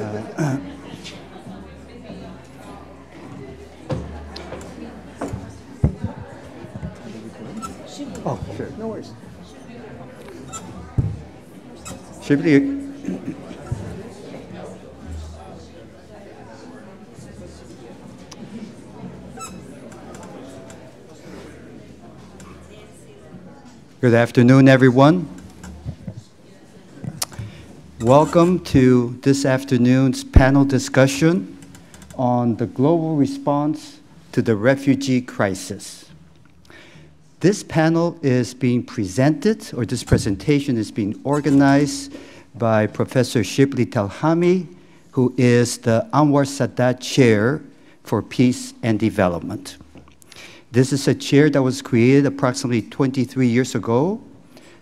Oh, sure. No worries. Shibli. Good afternoon, everyone. Welcome to this afternoon's panel discussion on the global response to the refugee crisis. This panel is being presented, or this presentation is being organized by Professor Shibli Talhami, who is the Anwar Sadat Chair for Peace and Development. This is a chair that was created approximately 23 years ago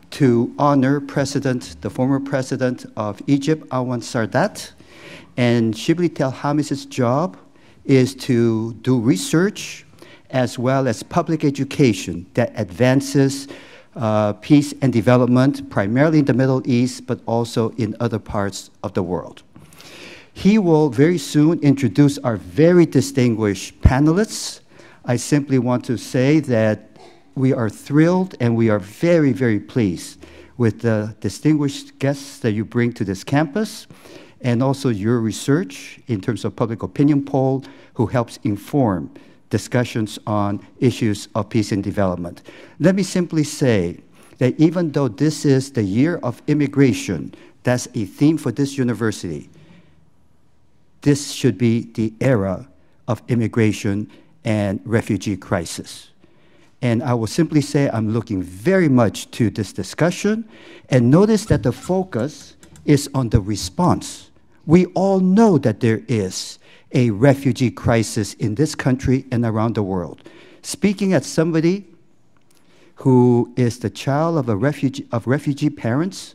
to honor the former president of Egypt, Anwar Sadat. And Shibli Talhami's job is to do research as well as public education that advances peace and development, primarily in the Middle East, but also in other parts of the world. He will very soon introduce our very distinguished panelists. I simply want to say that we are thrilled and we are very, very pleased with the distinguished guests that you bring to this campus, and also your research in terms of public opinion poll, who helps inform discussions on issues of peace and development. Let me simply say that even though this is the year of immigration, that's a theme for this university, this should be the era of immigration and refugee crisis. And I will simply say I'm looking very much to this discussion, and notice that the focus is on the response. We all know that there is a refugee crisis in this country and around the world. Speaking as somebody who is the child of refugee parents,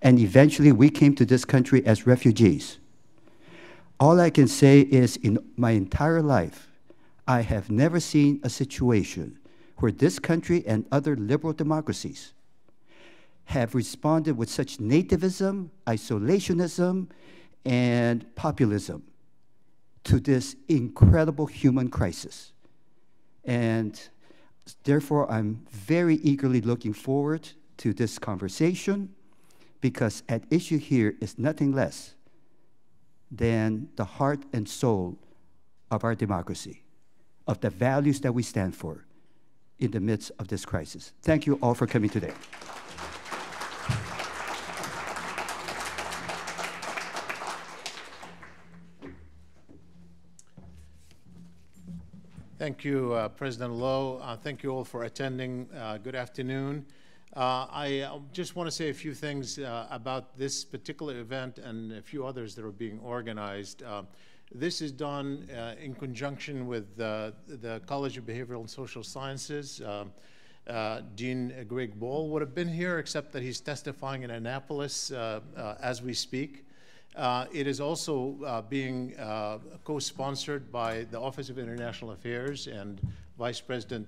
and eventually we came to this country as refugees, all I can say is in my entire life, I have never seen a situation where this country and other liberal democracies have responded with such nativism, isolationism, and populism to this incredible human crisis. And therefore, I'm very eagerly looking forward to this conversation, because at issue here is nothing less than the heart and soul of our democracy, of the values that we stand for in the midst of this crisis. Thank you all for coming today. Thank you, President Loh. Thank you all for attending. Good afternoon. I just want to say a few things about this particular event and a few others that are being organized. This is done in conjunction with the College of Behavioral and Social Sciences. Dean Greg Ball would have been here, except that he's testifying in Annapolis as we speak. It is also being co-sponsored by the Office of International Affairs, and Vice President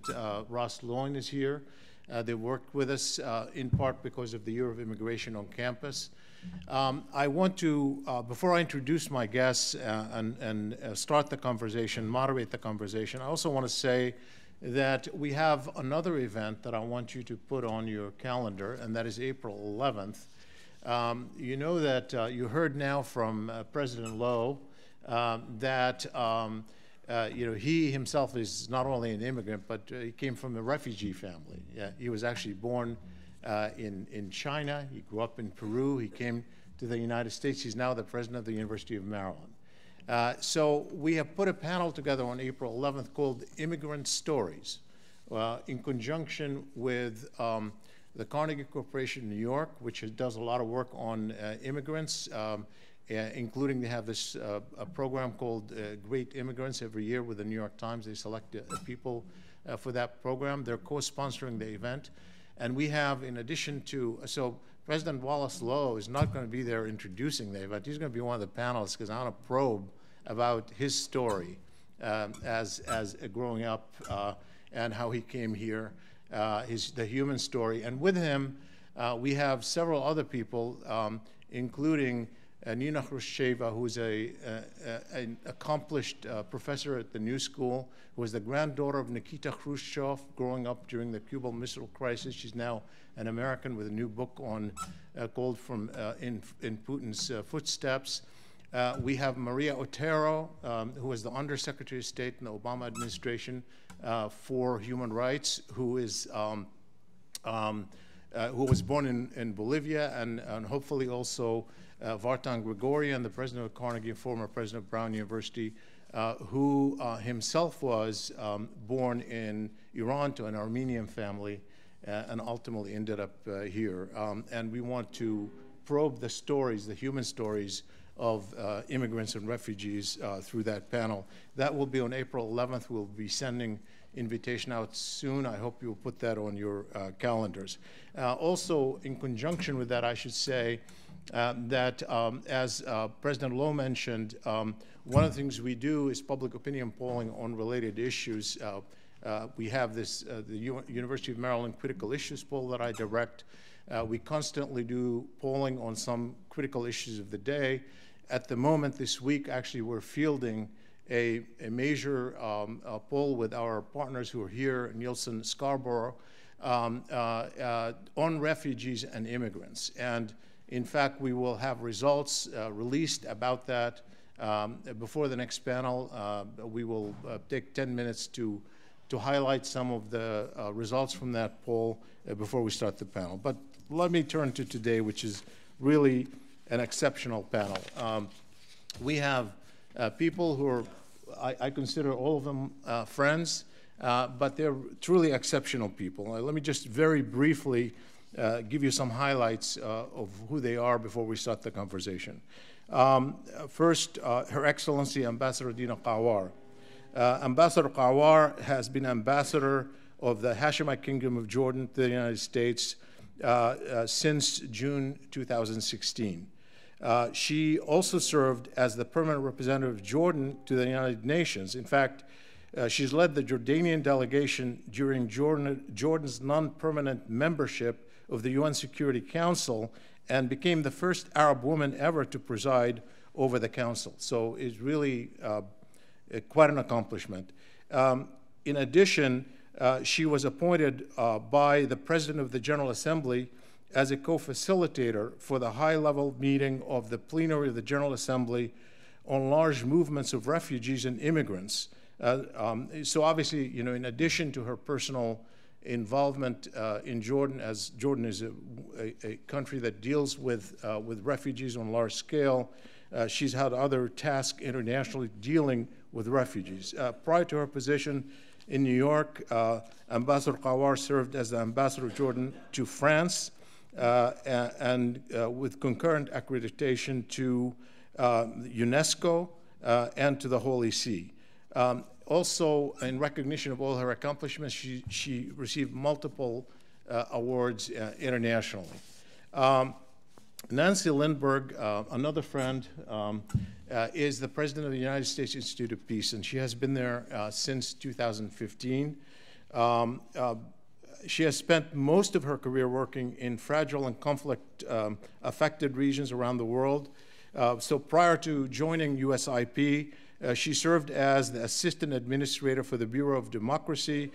Ross Loin is here. They worked with us in part because of the Year of Immigration on campus. I want to, before I introduce my guests and start the conversation, moderate the conversation, I also want to say that we have another event that I want you to put on your calendar, and that is April 11th. You know that you heard now from President Loh that you know, he himself is not only an immigrant, but he came from a refugee family. Yeah, he was actually born in China. He grew up in Peru. He came to the United States. He's now the president of the University of Maryland. So we have put a panel together on April 11th called Immigrant Stories, in conjunction with the Carnegie Corporation in New York, which does a lot of work on immigrants, including they have this a program called Great Immigrants every year with the New York Times. They select people for that program. They're co-sponsoring the event. And we have, in addition to, so President Wallace Loh is not going to be there introducing the event. He's going to be one of the panelists, because I want to probe about his story as growing up and how he came here. The human story. And with him, we have several other people, including Nina Khrushcheva, who's an accomplished professor at the New School, who was the granddaughter of Nikita Khrushchev, growing up during the Cuban Missile Crisis. She's now an American with a new book on called From in Putin's Footsteps. We have Maria Otero, who was the Undersecretary of State in the Obama administration for Human Rights, who is who was born in Bolivia, and hopefully also Vartan Gregorian, the president of Carnegie and former president of Brown University, who himself was born in Iran to an Armenian family and ultimately ended up here. And we want to probe the stories, the human stories of immigrants and refugees through that panel. That will be on April 11th. We'll be sending invitation out soon. I hope you'll put that on your calendars. Also, in conjunction with that, I should say that as President Loh mentioned, one of the things we do is public opinion polling on related issues. We have this, the University of Maryland Critical Issues poll that I direct. We constantly do polling on some critical issues of the day. At the moment this week, actually, we're fielding a major poll with our partners who are here, Nielsen Scarborough, on refugees and immigrants. And in fact, we will have results released about that before the next panel. We will take 10 minutes to highlight some of the results from that poll before we start the panel. But let me turn to today, which is really an exceptional panel. We have people who are, I consider all of them friends, but they're truly exceptional people. Let me just very briefly give you some highlights of who they are before we start the conversation. First, Her Excellency Ambassador Dina Qawwar. Ambassador Qawwar has been ambassador of the Hashemite Kingdom of Jordan to the United States since June 2016. She also served as the permanent representative of Jordan to the United Nations. In fact, she's led the Jordanian delegation during Jordan's non-permanent membership of the UN Security Council and became the first Arab woman ever to preside over the council. So it's really quite an accomplishment. In addition, she was appointed by the President of the General Assembly as a co-facilitator for the high-level meeting of the plenary of the General Assembly on large movements of refugees and immigrants. So obviously, you know, in addition to her personal involvement in Jordan, as Jordan is a country that deals with refugees on large scale, she's had other tasks internationally dealing with refugees. Prior to her position in New York, Ambassador Qawwar served as the ambassador of Jordan to France, and with concurrent accreditation to UNESCO and to the Holy See. Also, in recognition of all her accomplishments, she received multiple awards internationally. Nancy Lindbergh, another friend, is the president of the United States Institute of Peace, and she has been there since 2015. She has spent most of her career working in fragile and conflict-affected regions around the world. So prior to joining USIP, she served as the Assistant Administrator for the Bureau of Democracy,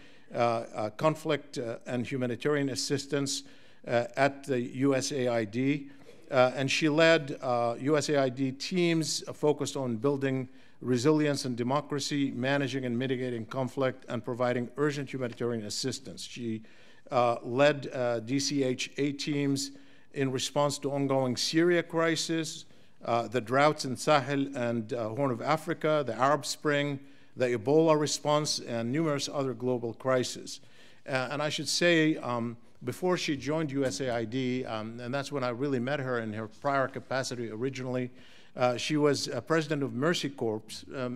Conflict and Humanitarian Assistance at the USAID. And she led USAID teams focused on building resilience and democracy, managing and mitigating conflict, and providing urgent humanitarian assistance. She led DCHA teams in response to ongoing Syria crisis, the droughts in Sahel and Horn of Africa, the Arab Spring, the Ebola response, and numerous other global crises. And I should say, before she joined USAID, and that's when I really met her in her prior capacity originally, she was president of Mercy Corps.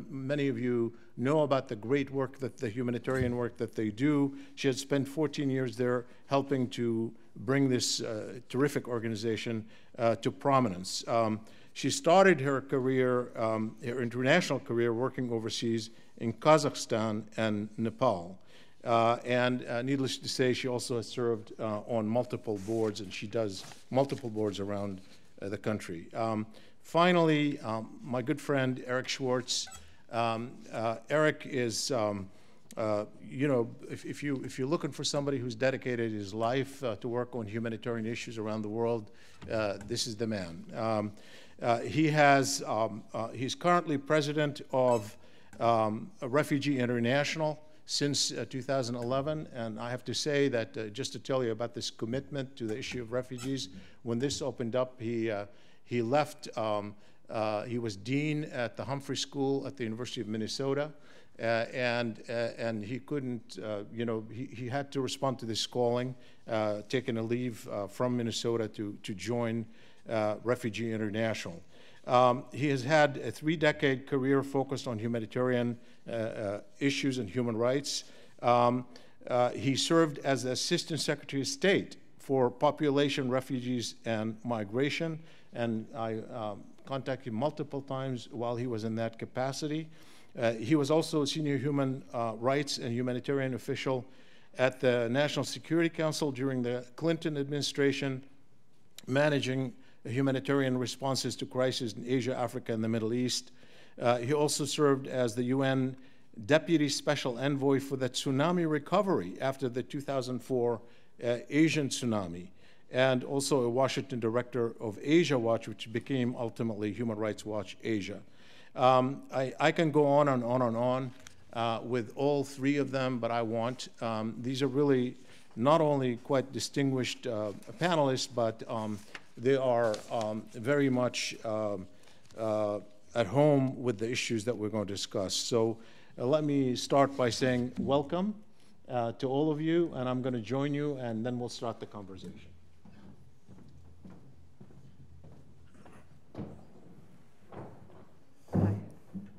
Many of you know about the great work, that the humanitarian work that they do. She had spent 14 years there helping to bring this terrific organization to prominence. She started her career, her international career, working overseas in Kazakhstan and Nepal. And needless to say, she also has served on multiple boards, and she does multiple boards around the country. Finally, my good friend Eric Schwartz. Eric is, you know, if you're looking for somebody who's dedicated his life to work on humanitarian issues around the world, this is the man. He has, he's currently president of Refugee International since 2011, and I have to say that just to tell you about this commitment to the issue of refugees, when this opened up, he left. He was dean at the Humphrey School at the University of Minnesota, and he couldn't, you know, he had to respond to this calling, taking a leave from Minnesota to join Refugee International. He has had a 3-decade career focused on humanitarian issues and human rights. He served as the Assistant Secretary of State for Population, Refugees, and Migration, and I contacted him multiple times while he was in that capacity. He was also a senior human rights and humanitarian official at the National Security Council during the Clinton administration, managing humanitarian responses to crises in Asia, Africa, and the Middle East. He also served as the UN Deputy Special Envoy for the tsunami recovery after the 2004 Asian tsunami, and also a Washington director of Asia Watch, which became ultimately Human Rights Watch Asia. I can go on and on and on with all three of them, but I won't. These are really not only quite distinguished panelists, but they are very much at home with the issues that we're going to discuss. So let me start by saying welcome to all of you, and I'm going to join you, and then we'll start the conversation.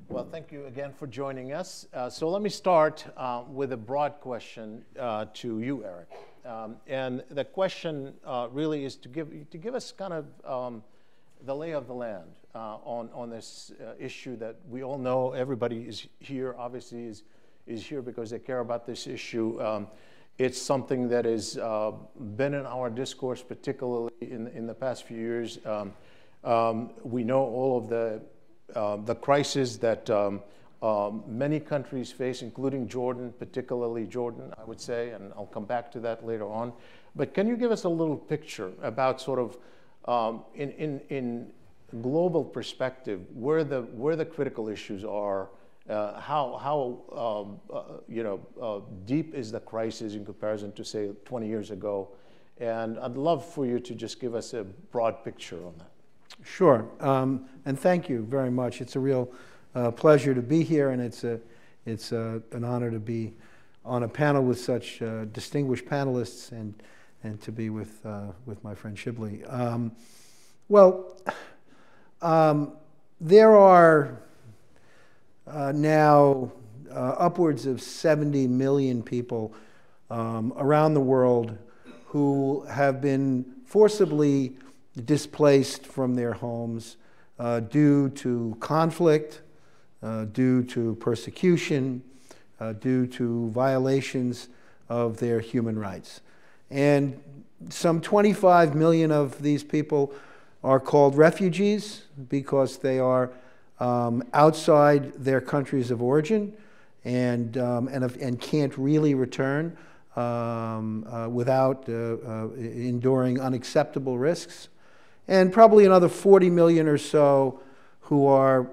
Well, thank you again for joining us. So let me start with a broad question to you, Eric. And the question really is to give us kind of the lay of the land on this issue that we all know. Everybody is here, obviously, is here because they care about this issue. It's something that has been in our discourse, particularly in the past few years. We know all of the crisis that many countries face, including Jordan, particularly Jordan, I would say, and I'll come back to that later on. But can you give us a little picture about sort of, in global perspective, where the critical issues are, how deep is the crisis in comparison to, say, 20 years ago? And I'd love for you to just give us a broad picture on that. Sure, and thank you very much. It's a real pleasure to be here, and it's an honor to be on a panel with such distinguished panelists, and to be with my friend Shibley. There are now upwards of 70 million people around the world who have been forcibly displaced from their homes due to conflict, due to persecution, due to violations of their human rights. And some 25 million of these people are called refugees because they are outside their countries of origin and can't really return without enduring unacceptable risks. And probably another 40 million or so who are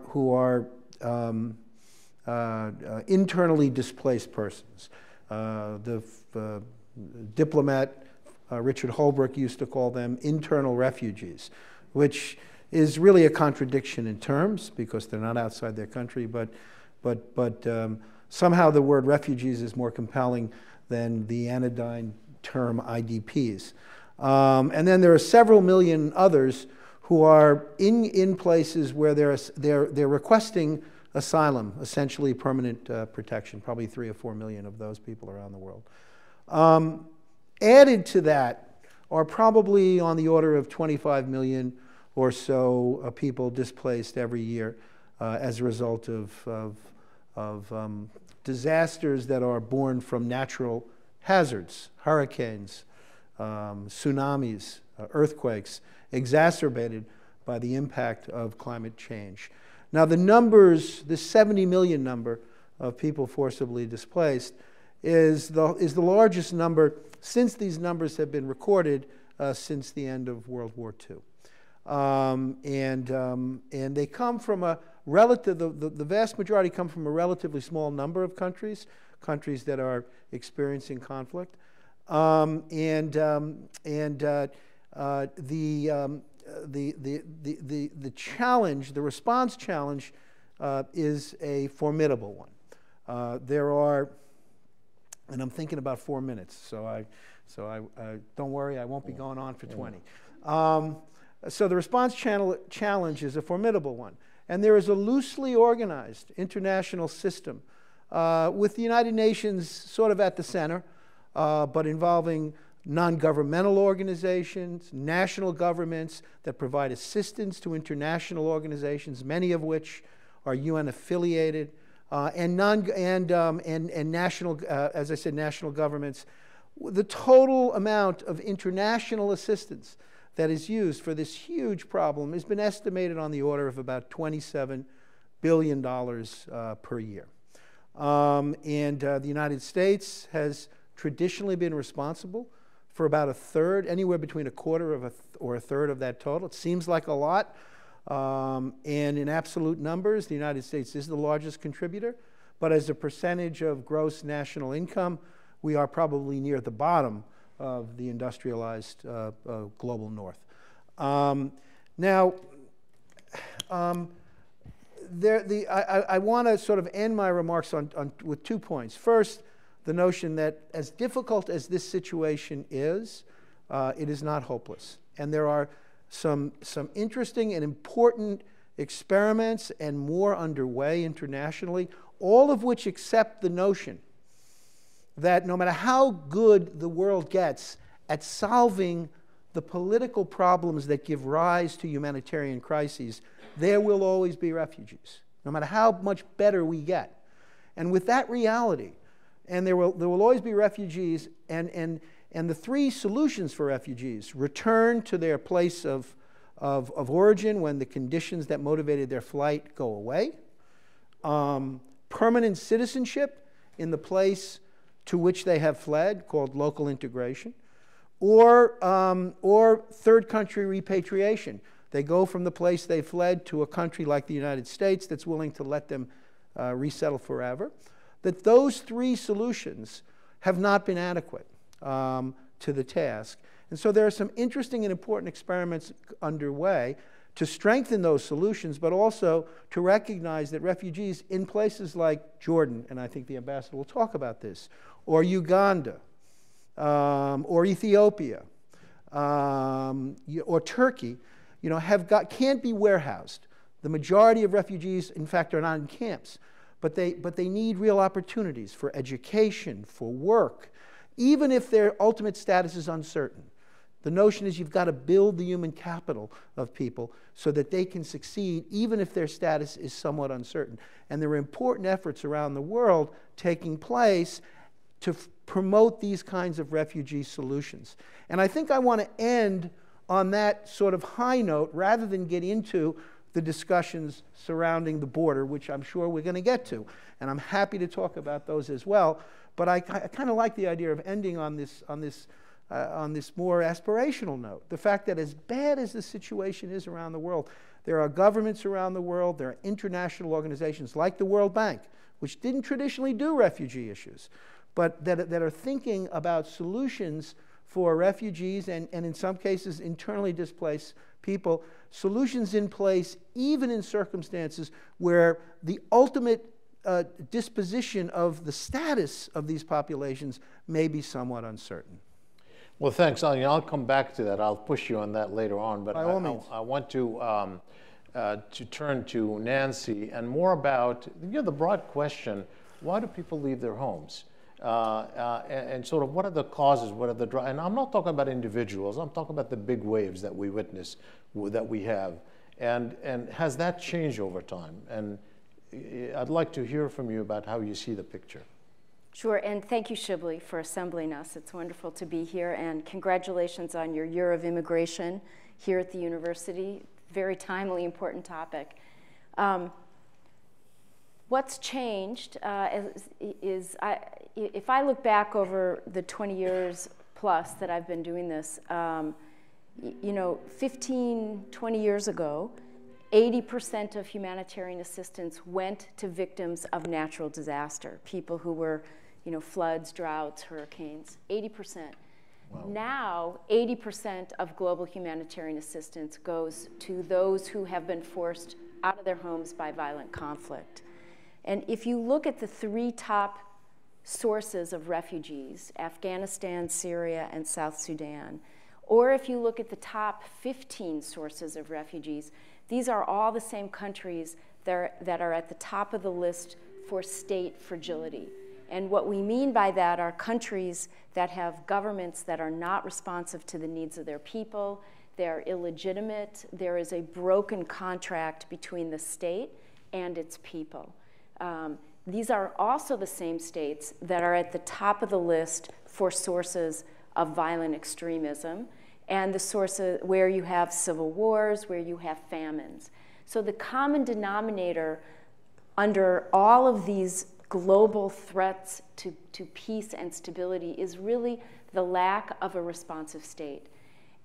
internally displaced persons. The diplomat Richard Holbrooke used to call them internal refugees, which is really a contradiction in terms because they're not outside their country, but somehow the word refugees is more compelling than the anodyne term IDPs. And then there are several million others who are in places where they're requesting asylum, essentially permanent protection, probably 3 or 4 million of those people around the world. Added to that are probably on the order of 25 million or so people displaced every year as a result of disasters that are born from natural hazards, hurricanes, tsunamis, earthquakes, exacerbated by the impact of climate change. Now the numbers, the 70 million number of people forcibly displaced is the largest number since these numbers have been recorded since the end of World War II. And they come from a relative, the vast majority come from a relatively small number of countries, countries that are experiencing conflict. The challenge, the response challenge is a formidable one. There are, and I'm thinking about 4 minutes, so I don't worry, I won't be going on for 20. So the response challenge is a formidable one. And there is a loosely organized international system with the United Nations sort of at the center, but involving non-governmental organizations, national governments that provide assistance to international organizations, many of which are UN affiliated, and national, as I said, national governments. The total amount of international assistance that is used for this huge problem has been estimated on the order of about $27 billion per year. The United States has traditionally been responsible for about a third, anywhere between a quarter of or a third of that total. It seems like a lot. And in absolute numbers, the United States is the largest contributor. But as a percentage of gross national income, we are probably near the bottom of the industrialized global north. I want to sort of end my remarks with 2 points. First, the notion that as difficult as this situation is, it is not hopeless. And there are some interesting and important experiments and more underway internationally, all of which accept the notion that no matter how good the world gets at solving the political problems that give rise to humanitarian crises, there will always be refugees, no matter how much better we get. And with that reality, and there will always be refugees, and the three solutions for refugees: return to their place of origin when the conditions that motivated their flight go away, permanent citizenship in the place to which they have fled, called local integration, or third country repatriation. They go from the place they fled to a country like the United States that's willing to let them resettle forever. That those three solutions have not been adequate to the task. And so there are some interesting and important experiments underway to strengthen those solutions, but also to recognize that refugees in places like Jordan, and I think the ambassador will talk about this, or Uganda, or Ethiopia, or Turkey, you know, can't be warehoused. The majority of refugees, in fact, are not in camps, but they need real opportunities for education, for work, even if their ultimate status is uncertain. The notion is you've got to build the human capital of people so that they can succeed even if their status is somewhat uncertain. And there are important efforts around the world taking place to promote these kinds of refugee solutions. And I think I want to end on that sort of high note rather than get into the discussions surrounding the border, which I'm sure we're going to get to. And I'm happy to talk about those as well. But I kind of like the idea of ending on this more aspirational note. The fact that as bad as the situation is around the world, there are governments around the world, there are international organizations like the World Bank, which didn't traditionally do refugee issues, but that are thinking about solutions for refugees and in some cases internally displaced people, solutions in place even in circumstances where the ultimate disposition of the status of these populations may be somewhat uncertain. Well, thanks. I'll come back to that. I'll push you on that later on. But I want to turn to Nancy and more about, you know, the broad question: why do people leave their homes? And sort of what are the causes? What are the drivers? And I'm not talking about individuals. I'm talking about the big waves that we witness, that we have. And has that changed over time? And I'd like to hear from you about how you see the picture. Sure, and thank you, Shibli, for assembling us. It's wonderful to be here, and congratulations on your year of immigration here at the university. Very timely, important topic. What's changed if I look back over the 20 years plus that I've been doing this, 15, 20 years ago, 80% of humanitarian assistance went to victims of natural disaster, people who were, floods, droughts, hurricanes, 80%. Wow. Now, 80% of global humanitarian assistance goes to those who have been forced out of their homes by violent conflict. And if you look at the three top sources of refugees, Afghanistan, Syria, and South Sudan, or if you look at the top 15 sources of refugees, these are all the same countries that are at the top of the list for state fragility. And what we mean by that are countries that have governments that are not responsive to the needs of their people, they are illegitimate, there is a broken contract between the state and its people. These are also the same states that are at the top of the list for sources of violent extremism and the sources where you have civil wars, where you have famines. So the common denominator under all of these global threats to peace and stability is really the lack of a responsive state.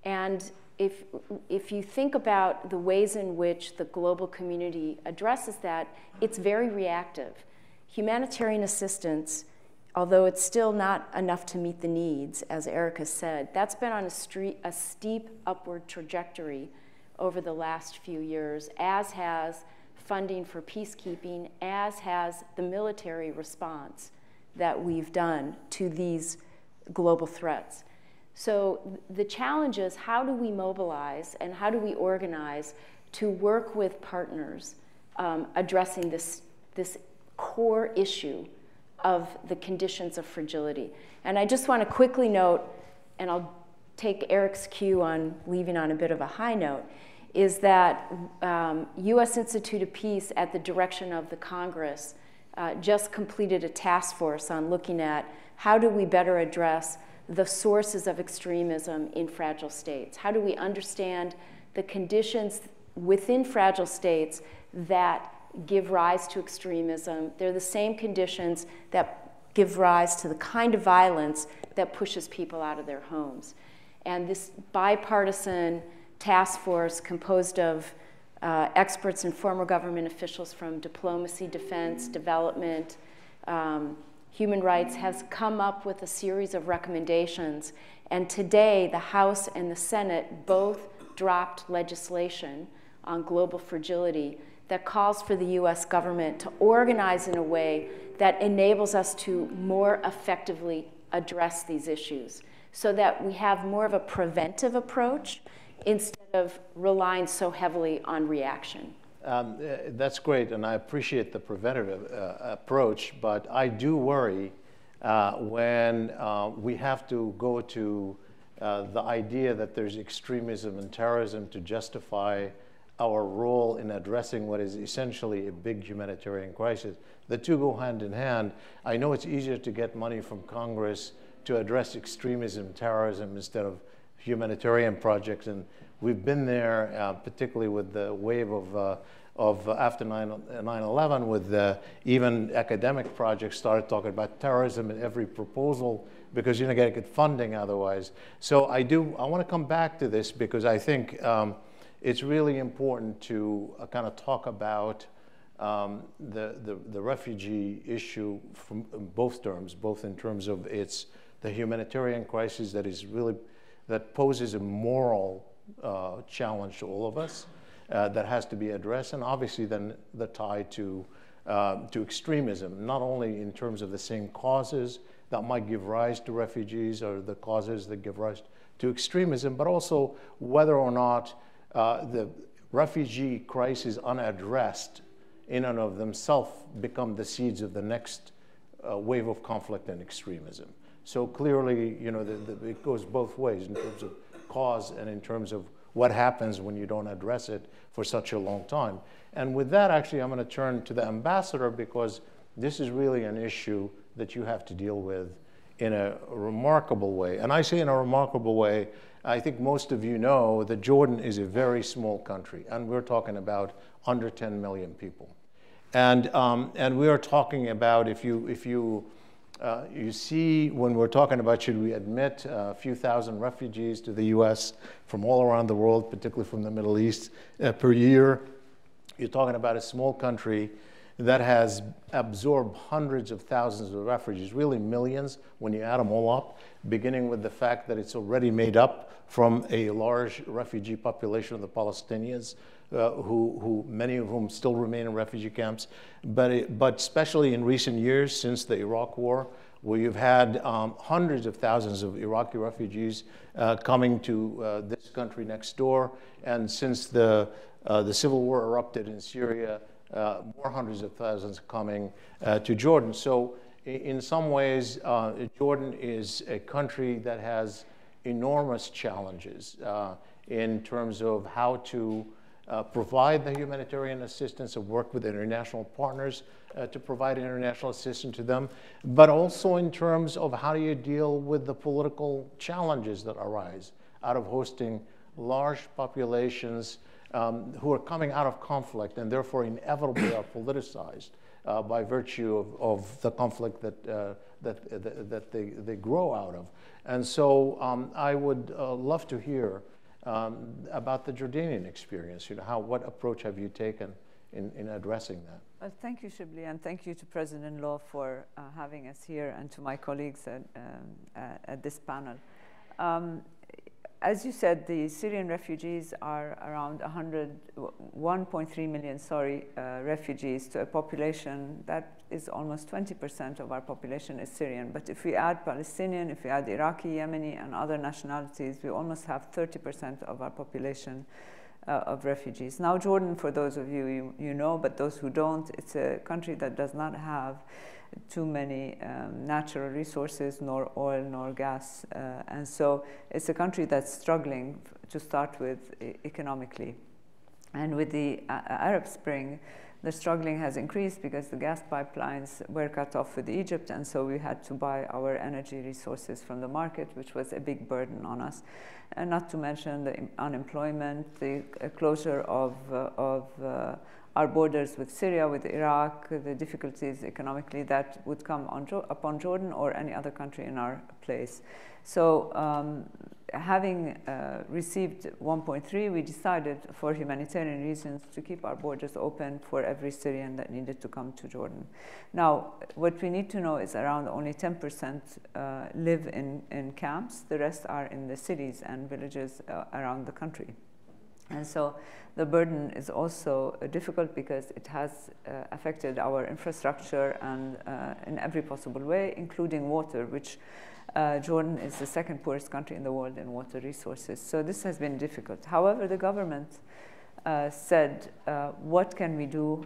And if you think about the ways in which the global community addresses that, it's very reactive. Humanitarian assistance, although it's still not enough to meet the needs, as Erica said, that's been on a steep upward trajectory over the last few years, as has funding for peacekeeping, as has the military response that we've done to these global threats. So the challenge is, how do we mobilize and how do we organize to work with partners addressing this core issue of the conditions of fragility. And I just want to quickly note, and I'll take Eric's cue on leaving on a bit of a high note, is that U.S. Institute of Peace, at the direction of the Congress, just completed a task force on looking at how do we better address the sources of extremism in fragile states. How do we understand the conditions within fragile states that give rise to extremism? They're the same conditions that give rise to the kind of violence that pushes people out of their homes. And this bipartisan task force composed of experts and former government officials from diplomacy, defense, development, human rights, has come up with a series of recommendations. And today, the House and the Senate both dropped legislation on global fragility that calls for the U.S. government to organize in a way that enables us to more effectively address these issues, so that we have more of a preventive approach instead of relying so heavily on reaction. That's great, and I appreciate the preventative approach, but I do worry when we have to go to the idea that there's extremism and terrorism to justify our role in addressing what is essentially a big humanitarian crisis. The two go hand in hand. I know it's easier to get money from Congress to address extremism, terrorism, instead of humanitarian projects. And we've been there, particularly with the wave of after 9/11, with even academic projects started talking about terrorism in every proposal, because you're not going to get funding otherwise. So I want to come back to this, because I think it's really important to kind of talk about the refugee issue from both terms, both in terms of the humanitarian crisis that poses a moral challenge to all of us that has to be addressed, and obviously then the tie to extremism, not only in terms of the same causes that might give rise to refugees or the causes that give rise to extremism, but also whether or not the refugee crisis unaddressed in and of themselves become the seeds of the next wave of conflict and extremism. So clearly, it goes both ways in terms of cause and in terms of what happens when you don't address it for such a long time. And with that, actually, I'm going to turn to the ambassador, because This is really an issue that you have to deal with in a remarkable way. And I say in a remarkable way, I think most of you know that Jordan is a very small country, and we're talking about under 10 million people. And we are talking about, if you see when we're talking about should we admit a few thousand refugees to the US from all around the world, particularly from the Middle East per year, you're talking about a small country that has absorbed hundreds of thousands of refugees, really millions when you add them all up, beginning with the fact that it's already made up from a large refugee population of the Palestinians, who many of whom still remain in refugee camps, but especially in recent years since the Iraq War, where you've had hundreds of thousands of Iraqi refugees coming to this country next door, and since the civil war erupted in Syria, more hundreds of thousands coming to Jordan. So in some ways, Jordan is a country that has enormous challenges in terms of how to provide the humanitarian assistance, or work with international partners to provide international assistance to them, but also in terms of how do you deal with the political challenges that arise out of hosting large populations who are coming out of conflict and therefore inevitably are politicized by virtue of the conflict that, that they grow out of. And so I would love to hear about the Jordanian experience. You know, what approach have you taken in addressing that? Well, thank you, Shibli, and thank you to President Law for having us here, and to my colleagues at this panel. As you said, the Syrian refugees are around 1.3 million, sorry, refugees to a population that is almost 20% of our population is Syrian. But if we add Palestinian, if we add Iraqi, Yemeni, and other nationalities, we almost have 30% of our population of refugees. Now, Jordan, for those of you, you know, but those who don't, it's a country that does not have too many natural resources, nor oil, nor gas. And so it's a country that's struggling to start with economically. And with the Arab Spring, the struggling has increased because the gas pipelines were cut off with Egypt, and so we had to buy our energy resources from the market, which was a big burden on us. And not to mention the unemployment, the closure of our borders with Syria, with Iraq, the difficulties economically that would come upon Jordan or any other country in our place. So having received 1.3, we decided for humanitarian reasons to keep our borders open for every Syrian that needed to come to Jordan. Now, what we need to know is around only 10% live in camps. The rest are in the cities and villages around the country. And so the burden is also difficult because it has affected our infrastructure and in every possible way, including water, which Jordan is the second poorest country in the world in water resources. So this has been difficult. However, the government said, what can we do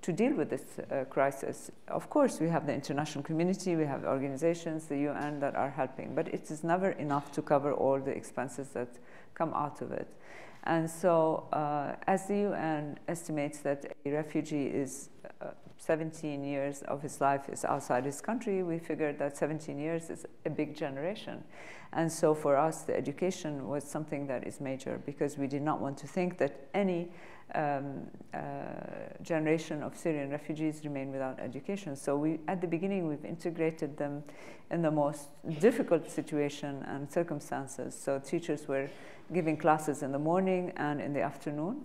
to deal with this crisis? Of course, we have the international community, we have organizations, the UN that are helping, but it is never enough to cover all the expenses that come out of it. And so as the UN estimates that a refugee is 17 years of his life is outside his country, we figured that 17 years is a big generation. And so for us, the education was something that is major, because we did not want to think that any generation of Syrian refugees remain without education. So we, at the beginning, we've integrated them in the most difficult situation and circumstances. So teachers were giving classes in the morning and in the afternoon.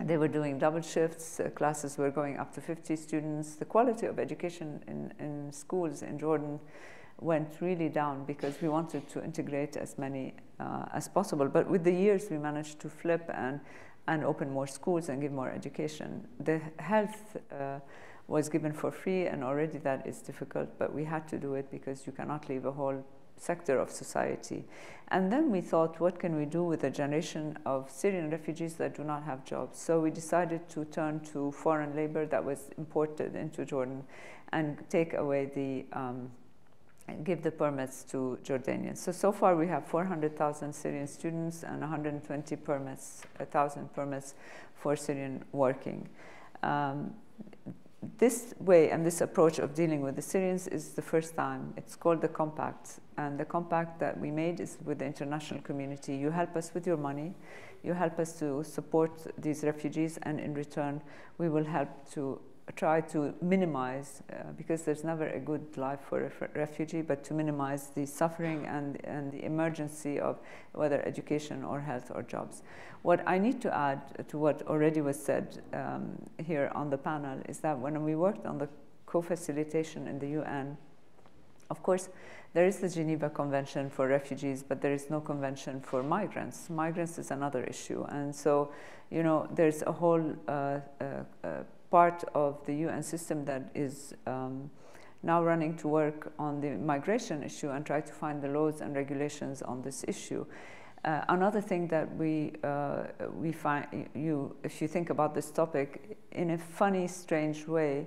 They were doing double shifts. Classes were going up to 50 students. The quality of education in schools in Jordan went really down because we wanted to integrate as many as possible. But with the years, we managed to flip and open more schools and give more education. The health was given for free, and already that is difficult, but we had to do it because you cannot leave a whole sector of society. And then we thought, what can we do with a generation of Syrian refugees that do not have jobs? So we decided to turn to foreign labor that was imported into Jordan and take away the, and give the permits to Jordanians. So far we have 400,000 Syrian students and 120,000 permits for Syrian working. This way and this approach of dealing with the Syrians is the first time. It's called the Compact. And the Compact that we made is with the international community. You help us with your money. You help us to support these refugees. And in return, we will help to try to minimize, because there's never a good life for a refugee, but to minimize the suffering and the emergency of whether education or health or jobs. What I need to add to what already was said here on the panel is that when we worked on the co-facilitation in the UN, of course, there is the Geneva Convention for refugees, but there is no convention for migrants. Migrants is another issue. And so, you know, there's a whole part of the UN system that is now running to work on the migration issue and try to find the laws and regulations on this issue. Another thing that we find, if you think about this topic, in a funny, strange way,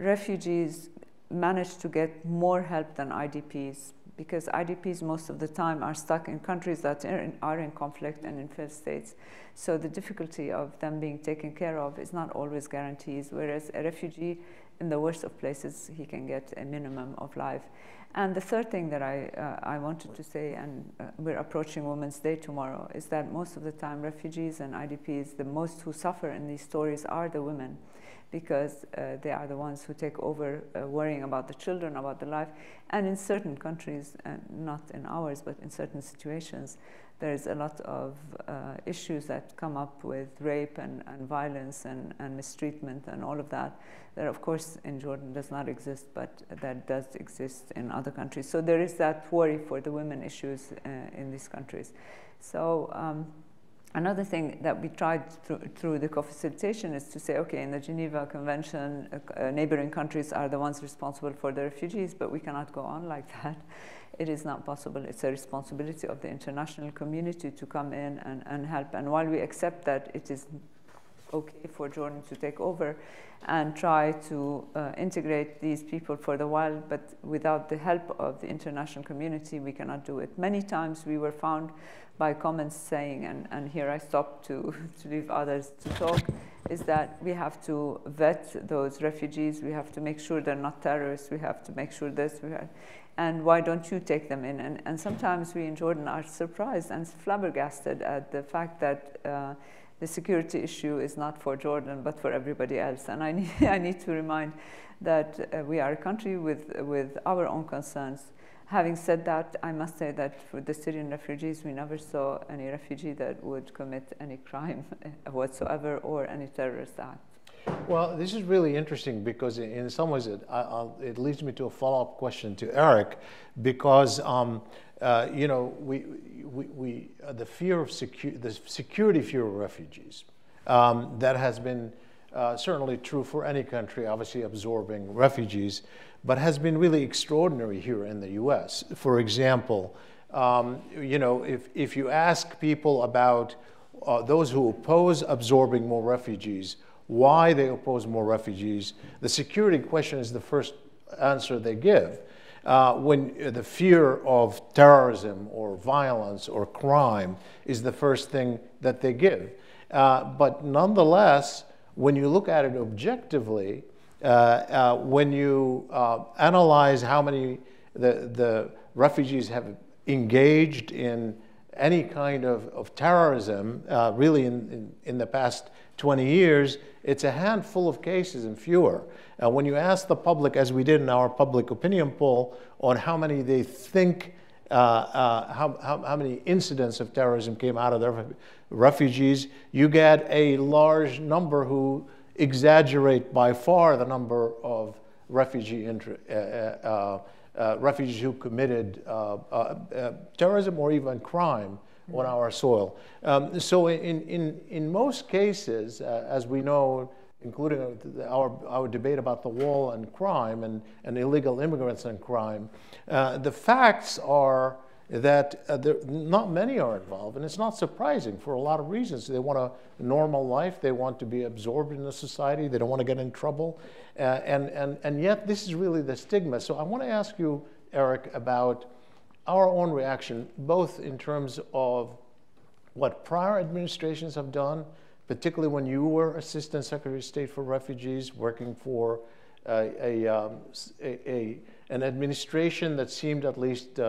refugees manage to get more help than IDPs, because IDPs most of the time are stuck in countries that are in conflict and in failed states. So the difficulty of them being taken care of is not always guarantees, whereas a refugee in the worst of places, he can get a minimum of life. And the third thing that I wanted to say, and we're approaching Women's Day tomorrow, is that most of the time refugees and IDPs, the most who suffer in these stories are the women, because they are the ones who take over worrying about the children, about the life. And in certain countries, not in ours, but in certain situations, there's a lot of issues that come up with rape and violence and mistreatment and all of that, that of course in Jordan does not exist, but that does exist in other countries. So there is that worry for the women issues in these countries. So another thing that we tried through the co-facilitation is to say, okay, in the Geneva Convention, neighboring countries are the ones responsible for the refugees, but we cannot go on like that. It is not possible. It's a responsibility of the international community to come in and help. And while we accept that it is okay for Jordan to take over and try to integrate these people for the while, but without the help of the international community, we cannot do it. Many times we were found by comments saying, and here I stop to leave others to talk, is that we have to vet those refugees, we have to make sure they're not terrorists, we have to make sure this, and why don't you take them in? And sometimes we in Jordan are surprised and flabbergasted at the fact that the security issue is not for Jordan, but for everybody else. And I need to remind that we are a country with our own concerns. Having said that, I must say that for the Syrian refugees, we never saw any refugee that would commit any crime whatsoever or any terrorist act. Well, this is really interesting because in some ways it leads me to a follow-up question to Eric, because you know, the fear of the security fear of refugees, that has been certainly true for any country, obviously absorbing refugees, but has been really extraordinary here in the U.S. For example, you know, if you ask people about those who oppose absorbing more refugees, why they oppose more refugees, the security question is the first answer they give. When the fear of terrorism or violence or crime is the first thing that they give. But nonetheless, when you look at it objectively, when you analyze how many the refugees have engaged in any kind of terrorism, really in the past 20 years, it's a handful of cases and fewer. When you ask the public, as we did in our public opinion poll, on how many they think, how many incidents of terrorism came out of their refugees, you get a large number who exaggerate by far the number of refugees who committed terrorism or even crime on our soil. So in most cases, as we know, including our debate about the wall and crime and illegal immigrants and crime, the facts are that not many are involved, and it's not surprising for a lot of reasons. They want a normal life, they want to be absorbed in the society, they don't want to get in trouble, and yet this is really the stigma. So I want to ask you, Eric, about our own reaction, both in terms of what prior administrations have done particularly when you were Assistant Secretary of State for Refugees, working for an administration that seemed, at least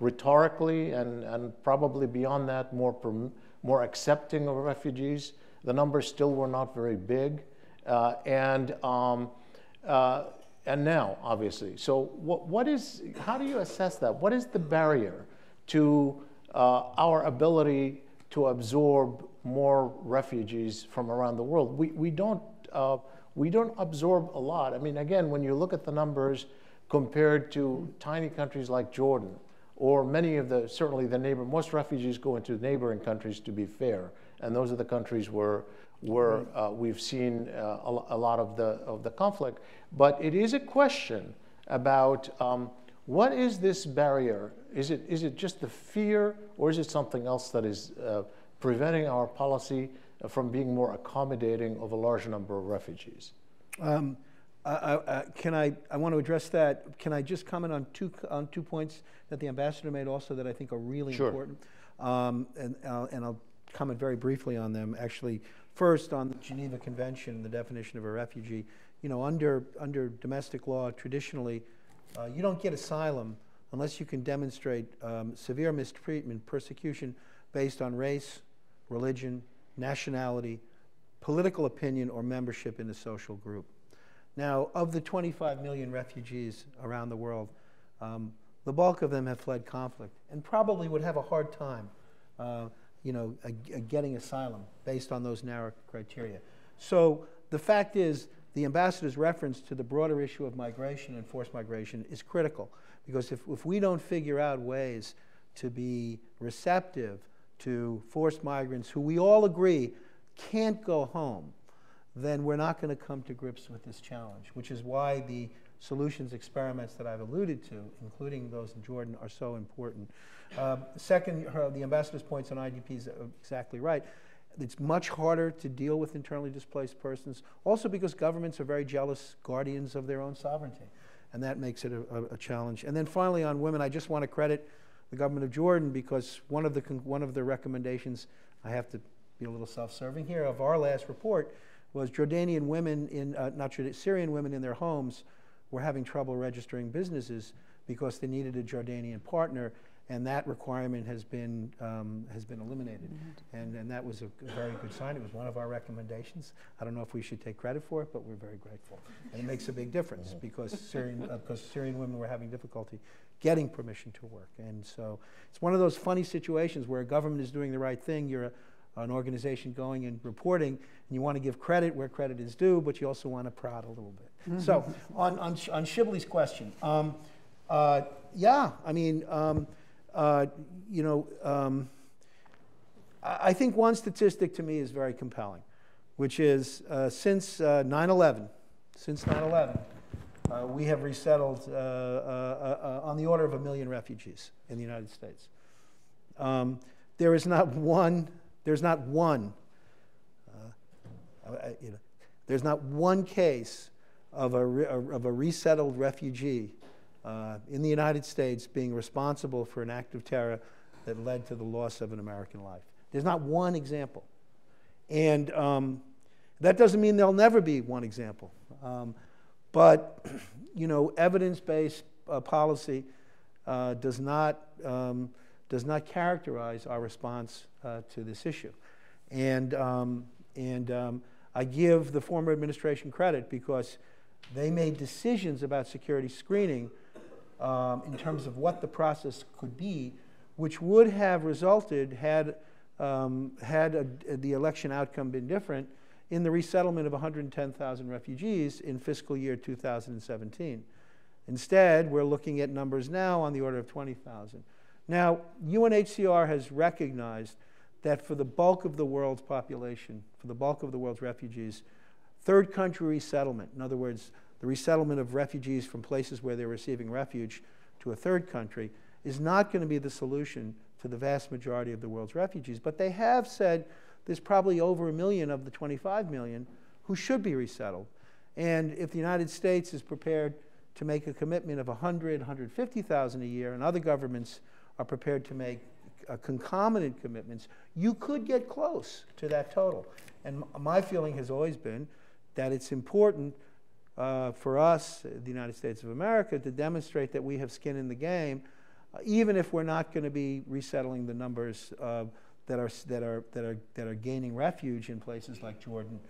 rhetorically and probably beyond that, more accepting of refugees. The numbers still were not very big, and now, obviously. So how do you assess that? What is the barrier to our ability to absorb more refugees from around the world? We don't absorb a lot. I mean, again, when you look at the numbers compared to tiny countries like Jordan, or many of the, certainly the neighbor, most refugees go into neighboring countries, to be fair. And those are the countries where we've seen a lot of the conflict. But it is a question about what is this barrier? Is it just the fear, or is it something else that is preventing our policy from being more accommodating of a large number of refugees? I want to address that. Can I just comment on two points that the ambassador made also that I think are really important? And I'll comment very briefly on them, actually. First, on the Geneva Convention, the definition of a refugee. You know, under domestic law, traditionally, you don't get asylum unless you can demonstrate severe mistreatment, persecution based on race, religion, nationality, political opinion, or membership in a social group. Now, of the 25 million refugees around the world, the bulk of them have fled conflict and probably would have a hard time getting asylum based on those narrow criteria. So the fact is, the ambassador's reference to the broader issue of migration and forced migration is critical, because if we don't figure out ways to be receptive to forced migrants who we all agree can't go home, then we're not going to come to grips with this challenge, which is why the solutions experiments that I've alluded to, including those in Jordan, are so important. Second, the ambassador's points on IDPs are exactly right. It's much harder to deal with internally displaced persons, also because governments are very jealous guardians of their own sovereignty, and that makes it a challenge. And then finally, on women, I just want to credit the government of Jordan, because one of the recommendations, I have to be a little self-serving here, of our last report was Jordanian women in, Syrian women in their homes were having trouble registering businesses because they needed a Jordanian partner, and that requirement has been eliminated. And that was a very good sign. It was one of our recommendations. I don't know if we should take credit for it, but we're very grateful. And it makes a big difference, because Syrian women were having difficulty getting permission to work. And so it's one of those funny situations where a government is doing the right thing. You're an organization going and reporting, and you want to give credit where credit is due, but you also want to prod a little bit. So on Shibley's question, I think one statistic to me is very compelling, which is since 9/11, we have resettled on the order of 1 million refugees in the United States. There's not one case of a resettled refugee in the United States being responsible for an act of terror that led to the loss of an American life. There's not one example. And that doesn't mean there'll never be one example. But, evidence-based policy does not characterize our response to this issue. And I give the former administration credit, because they made decisions about security screening in terms of what the process could be, which would have resulted, had the election outcome been different, in the resettlement of 110,000 refugees in fiscal year 2017. Instead, we're looking at numbers now on the order of 20,000. Now, UNHCR has recognized that for the bulk of the world's population, for the bulk of the world's refugees, third country resettlement, in other words, the resettlement of refugees from places where they're receiving refuge to a third country, is not going to be the solution to the vast majority of the world's refugees. But they have said there's probably over 1 million of the 25 million who should be resettled. And if the United States is prepared to make a commitment of 100,000, 150,000 a year, and other governments are prepared to make concomitant commitments, you could get close to that total. And my feeling has always been that it's important for us, the United States of America, to demonstrate that we have skin in the game, even if we're not going to be resettling the numbers that are gaining refuge in places like Jordan,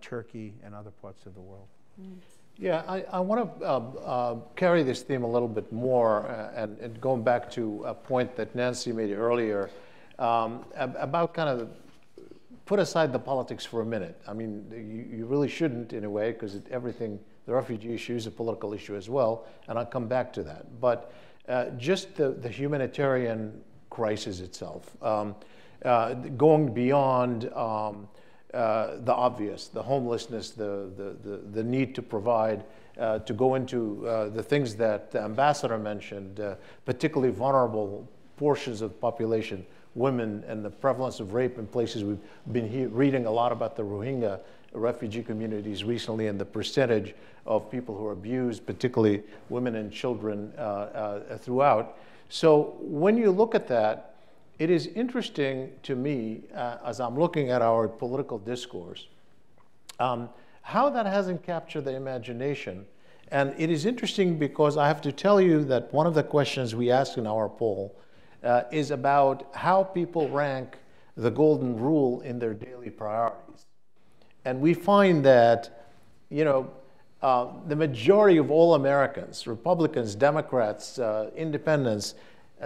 Turkey, and other parts of the world. Mm. Yeah, I want to carry this theme a little bit more and going back to a point that Nancy made earlier about kind of put aside the politics for a minute. I mean, you really shouldn't in a way because everything, the refugee issue is a political issue as well, and I'll come back to that. But just the humanitarian crisis itself, going beyond the obvious, the homelessness, the need to provide, to go into the things that the ambassador mentioned, particularly vulnerable portions of the population, women, and the prevalence of rape in places. We've been reading a lot about the Rohingya refugee communities recently and the percentage of people who are abused, particularly women and children throughout. So when you look at that, it is interesting to me, as I'm looking at our political discourse, how that hasn't captured the imagination. And it is interesting because I have to tell you that one of the questions we asked in our poll is about how people rank the golden rule in their daily priorities. And we find that, you know, the majority of all Americans, Republicans, Democrats, independents,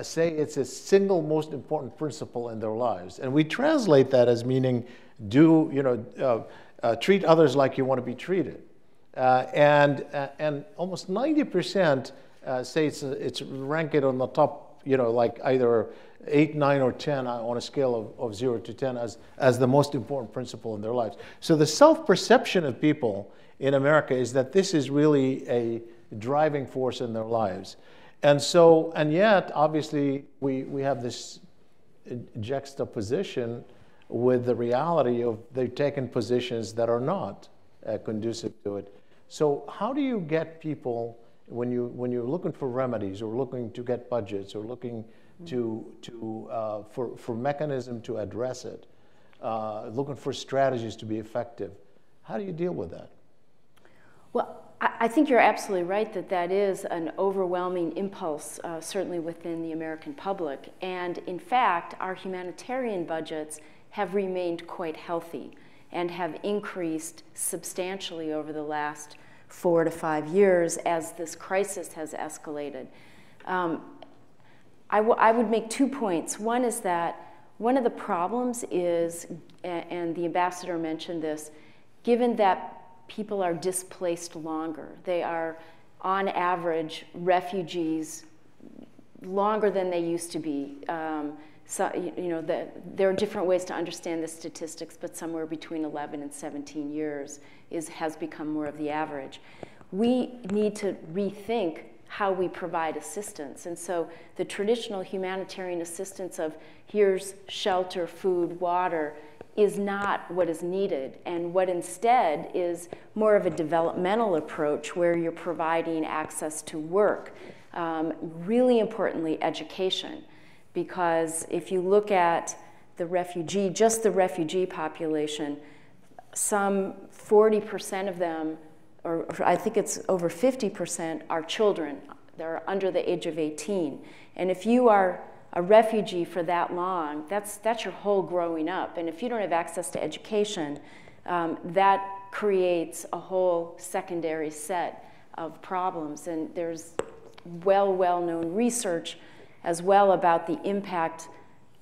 say it's a single most important principle in their lives. And we translate that as meaning do, you know, treat others like you want to be treated. And almost 90% say it's ranked on the top, you know, like either 8, 9, or 10 on a scale of 0 to 10 as the most important principle in their lives. So the self-perception of people in America is that this is really a driving force in their lives. And so, and yet, obviously, we have this juxtaposition with the reality of they've taken positions that are not conducive to it. So how do you get people, when you're looking for remedies or looking to get budgets or looking for mechanism to address it, looking for strategies to be effective, how do you deal with that? Well, I think you're absolutely right that that is an overwhelming impulse, certainly within the American public. And in fact, our humanitarian budgets have remained quite healthy and have increased substantially over the last 4 to 5 years as this crisis has escalated. I would make 2 points. One is that one of the problems is, and the ambassador mentioned this, given that people are displaced longer. They are, on average, refugees longer than they used to be. So, you know, there are different ways to understand the statistics, but somewhere between 11 and 17 years has become more of the average. We need to rethink how we provide assistance. And so the traditional humanitarian assistance of here's shelter, food, water, is not what is needed, and what instead is more of a developmental approach where you're providing access to work. Really importantly, education, because if you look at the refugee, just the refugee population, some 40% of them, or I think it's over 50%, are children. They're under the age of 18. And if you are a refugee for that long, that's your whole growing up. And if you don't have access to education, that creates a whole secondary set of problems. And there's well-known research as well about the impact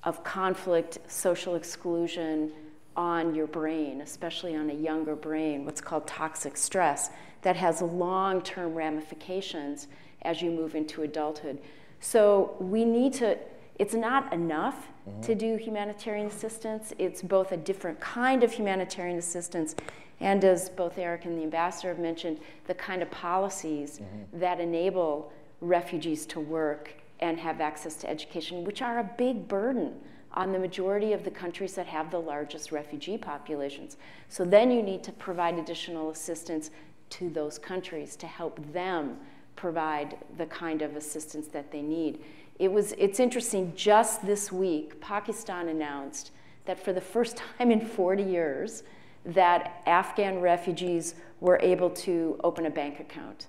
of conflict, social exclusion on your brain, especially on a younger brain, what's called toxic stress, that has long-term ramifications as you move into adulthood. So we need to, it's not enough to do humanitarian assistance. It's both a different kind of humanitarian assistance and, as both Eric and the ambassador have mentioned, the kind of policies that enable refugees to work and have access to education, which are a big burden on the majority of the countries that have the largest refugee populations. So then you need to provide additional assistance to those countries to help them provide the kind of assistance that they need. It's interesting, just this week, Pakistan announced that for the first time in 40 years, that Afghan refugees were able to open a bank account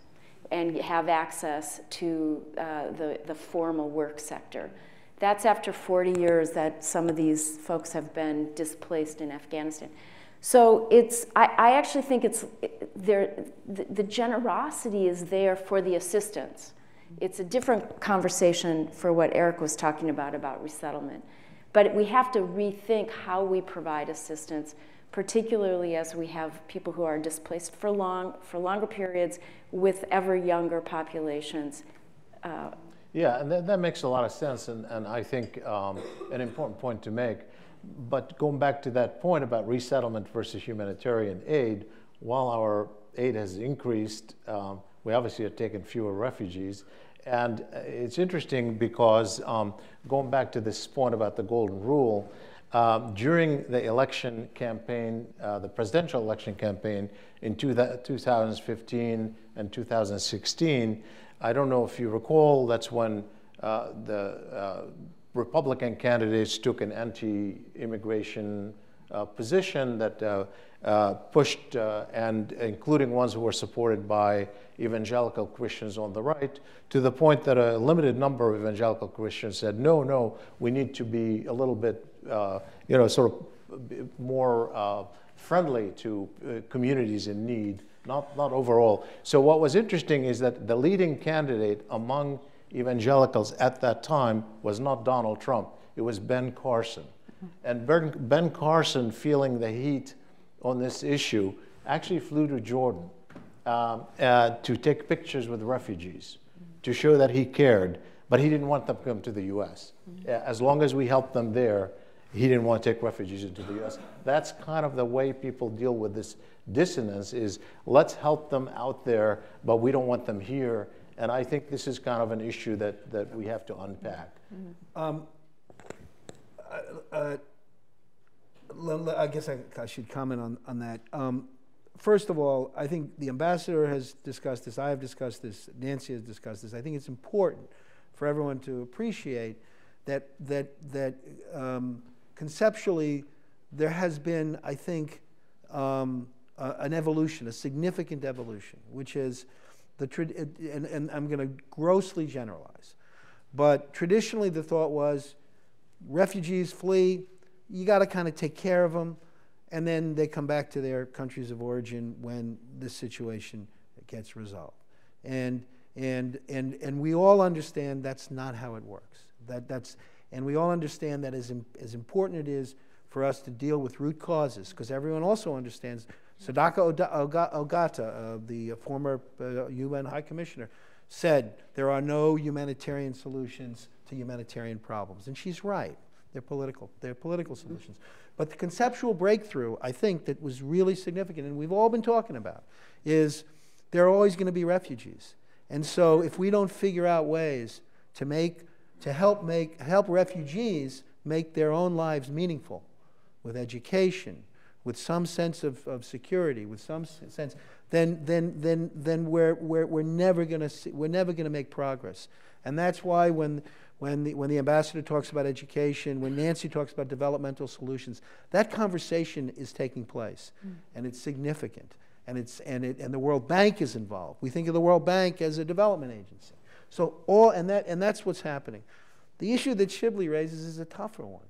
and have access to the formal work sector. That's after 40 years that some of these folks have been displaced in Afghanistan. So it's, I actually think it's, the generosity is there for the assistance. It's a different conversation for what Eric was talking about resettlement. But we have to rethink how we provide assistance, particularly as we have people who are displaced for longer periods with ever younger populations. Yeah, and that makes a lot of sense, and I think an important point to make. But going back to that point about resettlement versus humanitarian aid, while our aid has increased, we obviously have taken fewer refugees. And it's interesting because going back to this point about the golden rule, during the election campaign, the presidential election campaign in 2015 and 2016, I don't know if you recall, that's when the Republican candidates took an anti-immigration position that pushed, and including ones who were supported by evangelical Christians on the right, to the point that a limited number of evangelical Christians said, no, we need to be a little bit, sort of more friendly to communities in need, not overall. So what was interesting is that the leading candidate among evangelicals at that time was not Donald Trump, it was Ben Carson. And Ben Carson, feeling the heat on this issue, actually flew to Jordan to take pictures with refugees, to show that he cared, but he didn't want them to come to the US. As long as we helped them there, he didn't want to take refugees into the US. That's kind of the way people deal with this dissonance is, let's help them out there, but we don't want them here. And I think this is kind of an issue that we have to unpack. I guess I should comment on that. First of all, I think the ambassador has discussed this, I have discussed this, Nancy has discussed this. I think it's important for everyone to appreciate that conceptually there has been, I think, an evolution, a significant evolution, which is and I'm going to grossly generalize, but traditionally the thought was, refugees flee, you got to kind of take care of them, and then they come back to their countries of origin when this situation gets resolved. And we all understand that's not how it works. And we all understand that as important it is for us to deal with root causes, because everyone also understands Sadaka Ogata, the former UN High Commissioner, said there are no humanitarian solutions to humanitarian problems. And she's right. They're political solutions. But the conceptual breakthrough, I think, that was really significant, and we've all been talking about, is there are always going to be refugees. And so if we don't figure out ways to help refugees make their own lives meaningful, with education, with some sense of security, with some sense, then we're never gonna make progress. And that's why when the ambassador talks about education, when Nancy talks about developmental solutions, that conversation is taking place, and it's significant, and the World Bank is involved. We think of the World Bank as a development agency. So that's what's happening. The issue that Shibley raises is a tougher one.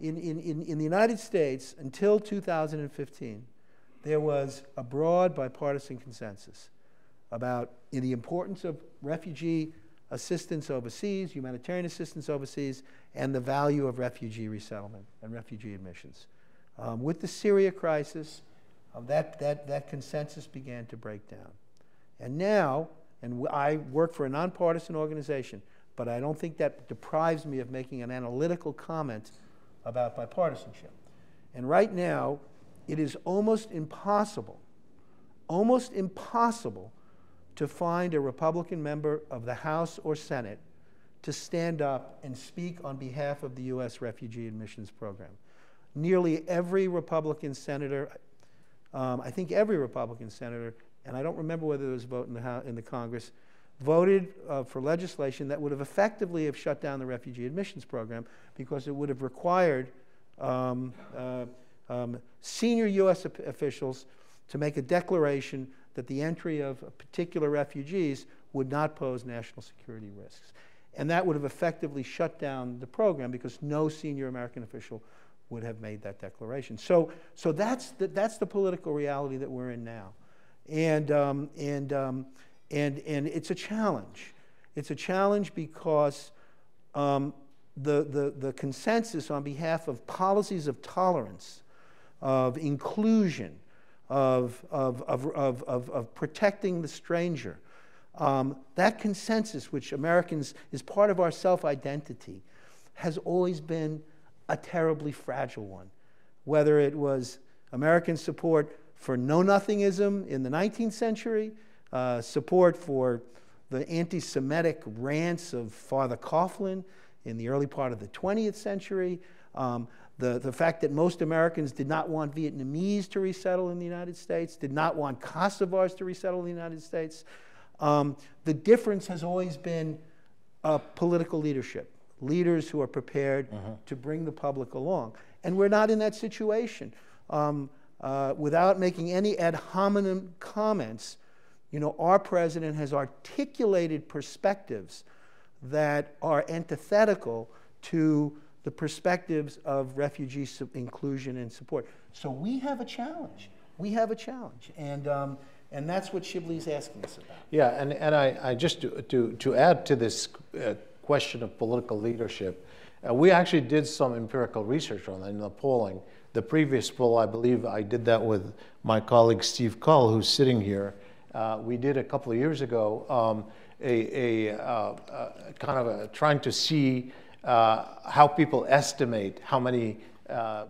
In the United States, until 2015, there was a broad bipartisan consensus about the importance of refugee assistance overseas, humanitarian assistance overseas, and the value of refugee resettlement and refugee admissions. With the Syria crisis, that consensus began to break down. And now, and I work for a nonpartisan organization, but I don't think that deprives me of making an analytical comment about bipartisanship. And right now, it is almost impossible to find a Republican member of the House or Senate to stand up and speak on behalf of the U.S. refugee admissions program. Nearly every Republican senator, I think every Republican senator, and I don't remember whether there was a vote in the Congress, voted for legislation that would have effectively have shut down the refugee admissions program, because it would have required senior U.S. officials to make a declaration that the entry of particular refugees would not pose national security risks. And that would have effectively shut down the program, because no senior American official would have made that declaration. So that's the political reality that we're in now. And it's a challenge. It's a challenge because the consensus on behalf of policies of tolerance, of inclusion, of protecting the stranger, that consensus, which Americans is part of our self-identity, has always been a terribly fragile one. Whether it was American support for know-nothingism in the 19th century, support for the anti-Semitic rants of Father Coughlin in the early part of the 20th century, the fact that most Americans did not want Vietnamese to resettle in the United States, did not want Kosovars to resettle in the United States. The difference has always been political leadership, leaders who are prepared to bring the public along. And we're not in that situation. Without making any ad hominem comments, you know, our president has articulated perspectives that are antithetical to the perspectives of refugee inclusion and support. So we have a challenge. We have a challenge. And that's what Shibley's asking us about. Yeah, and I just to add to this question of political leadership, we actually did some empirical research on that in the polling. The previous poll, I believe I did that with my colleague Steve Cull, who's sitting here. We did a couple of years ago, trying to see how people estimate how many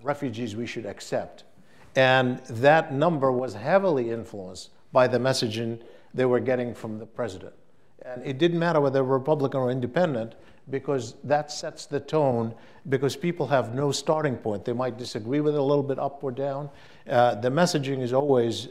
refugees we should accept. And that number was heavily influenced by the messaging they were getting from the president. And it didn't matter whether Republican or independent, because that sets the tone, because people have no starting point. They might disagree with it a little bit up or down. The messaging is always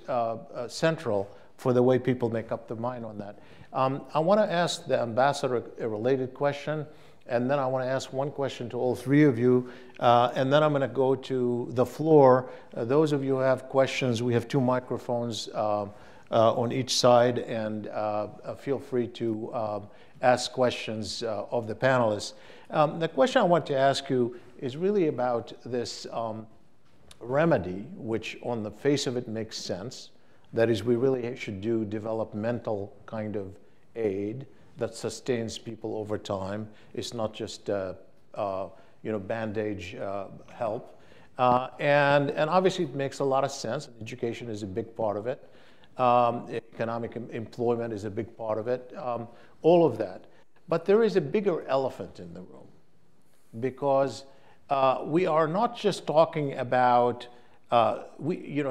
central for the way people make up their mind on that. I want to ask the ambassador a related question, and then I want to ask one question to all three of you, and then I'm going to go to the floor. Those of you who have questions, we have two microphones on each side, and feel free to ask questions of the panelists. The question I want to ask you is really about this remedy, which on the face of it makes sense. That is, we really should do developmental kind of aid that sustains people over time. It's not just bandage help. And obviously it makes a lot of sense. Education is a big part of it. Economic employment is a big part of it, all of that. But there is a bigger elephant in the room, because we are not just talking about, we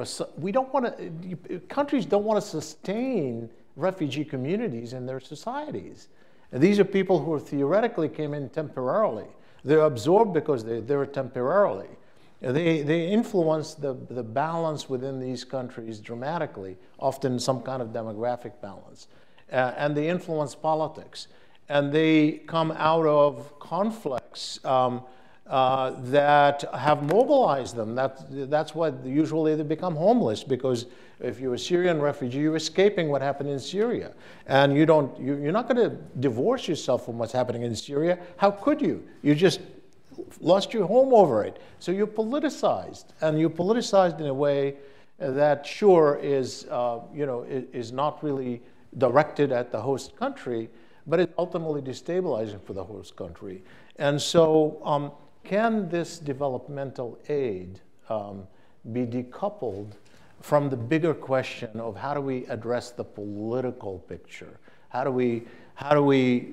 don't want to, countries don't want to sustain refugee communities and their societies. And these are people who theoretically came in temporarily. They're absorbed because they're temporarily. They influence the balance within these countries dramatically, often some kind of demographic balance. And they influence politics. And they come out of conflicts that have mobilized them. That's why usually they become homeless, because if you're a Syrian refugee, you're escaping what happened in Syria. And you're not going to divorce yourself from what's happening in Syria. How could you? You just lost your home over it. So you're politicized, and you're politicized in a way that sure is, is not really directed at the host country, but it's ultimately destabilizing for the host country. And so can this developmental aid be decoupled from the bigger question of how do we address the political picture? How do we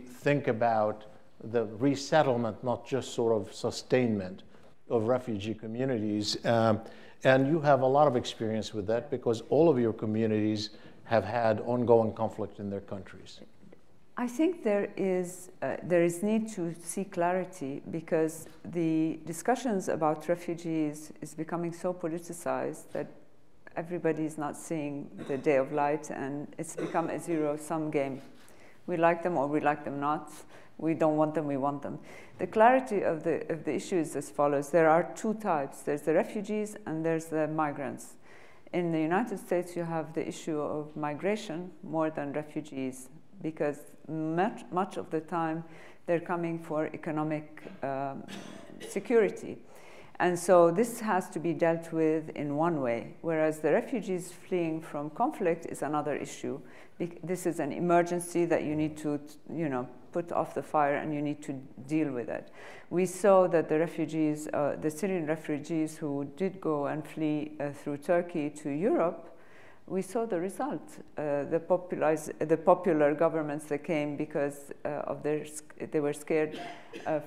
think about the resettlement, not just sort of sustainment of refugee communities? And you have a lot of experience with that, because all of your communities have had ongoing conflict in their countries. I think there is need to see clarity, because the discussions about refugees is becoming so politicized that everybody is not seeing the day of light, and it's become a zero-sum game We like them or we like them not. We don't want them, we want them. The clarity of the issue is as follows. There are two types. There's the refugees and there's the migrants. In the United States, you have the issue of migration more than refugees, because much of the time they're coming for economic security. And so this has to be dealt with in one way, whereas the refugees fleeing from conflict is another issue. This is an emergency that you need to, put off the fire, and you need to deal with it. We saw that the refugees, the Syrian refugees who did go and flee through Turkey to Europe, we saw the result. The popular governments that came because they were scared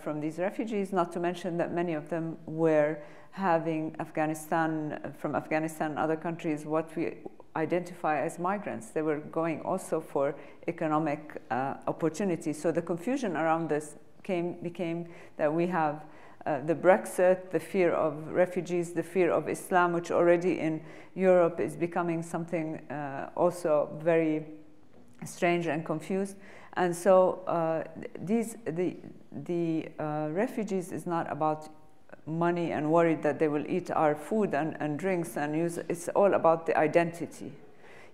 from these refugees, not to mention that many of them were having from Afghanistan and other countries, what we identify as migrants. They were going also for economic opportunities. So the confusion around this became that we have the Brexit, the fear of refugees, the fear of Islam, which already in Europe is becoming something also very strange and confused. And so the refugees is not about money and worried that they will eat our food and drinks and use. It's all about the identity.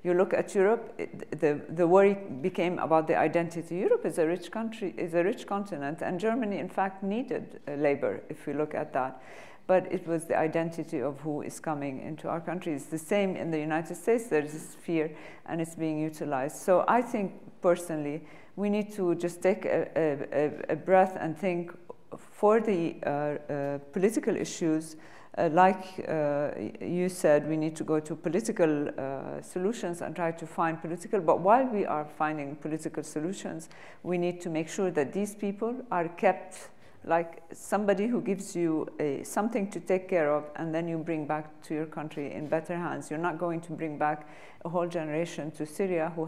You look at Europe, the worry became about the identity. Europe is a rich country, is a rich continent, and Germany, in fact, needed labor, if we look at that. But it was the identity of who is coming into our country. It's the same in the United States. There's this fear, and it's being utilized. So I think, personally, we need to just take a breath and think, for the political issues, like you said, we need to go to political solutions and try to find political, but while we are finding political solutions, we need to make sure that these people are kept, like somebody who gives you something to take care of, and then you bring back to your country in better hands. You're not going to bring back a whole generation to Syria who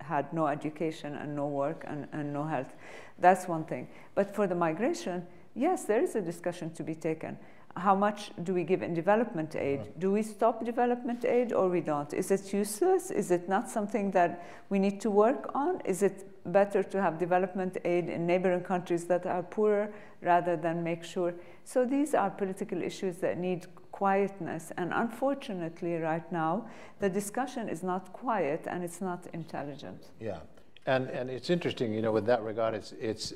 had no education and no work and no health. That's one thing. But for the migration, yes, there is a discussion to be taken. How much do we give in development aid? Do we stop development aid or we don't? Is it useless? Is it not something that we need to work on? Is it better to have development aid in neighboring countries that are poorer rather than make sure? So these are political issues that need quietness. And unfortunately, right now, the discussion is not quiet and it's not intelligent. Yeah. And it's interesting, with that regard, it's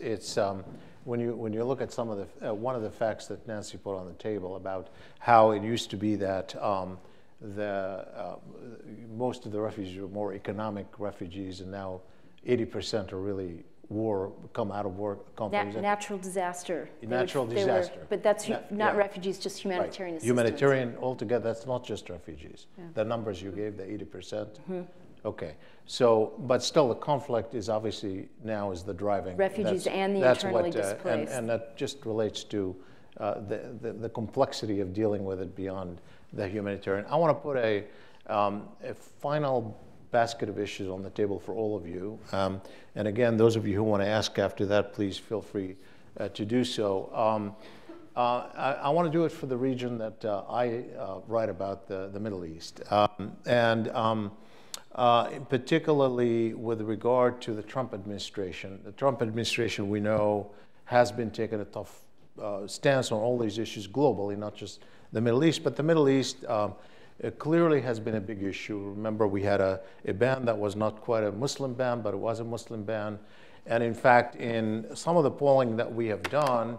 when you look at some of the one of the facts that Nancy put on the table about how it used to be that most of the refugees were more economic refugees, and now 80% are really come out of war conflicts. Natural disaster. Natural disaster. But that's not refugees, just humanitarian. Right. Humanitarian altogether. That's not just refugees. Yeah. The numbers you gave, the 80%. Mm-hmm. Okay, so, but still the conflict is obviously now is the driving. Refugees and the internally displaced. And that just relates to the complexity of dealing with it beyond the humanitarian. I want to put a final basket of issues on the table for all of you. And again, those of you who want to ask after that, please feel free to do so. I want to do it for the region that I write about, the Middle East. Particularly with regard to the Trump administration. The Trump administration, we know, has been taking a tough stance on all these issues globally, not just the Middle East, but the Middle East clearly has been a big issue. Remember, we had a ban that was not quite a Muslim ban, but it was a Muslim ban. And in fact, in some of the polling that we have done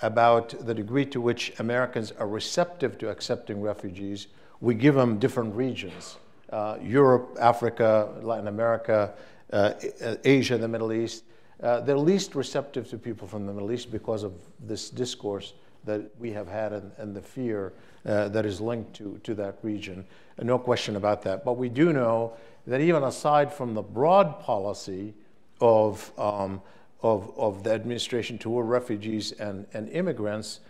about the degree to which Americans are receptive to accepting refugees, we give them different regions. Europe, Africa, Latin America, Asia, the Middle East. They're least receptive to people from the Middle East because of this discourse that we have had and the fear that is linked to that region. No question about that. But we do know that even aside from the broad policy of the administration toward refugees and immigrants,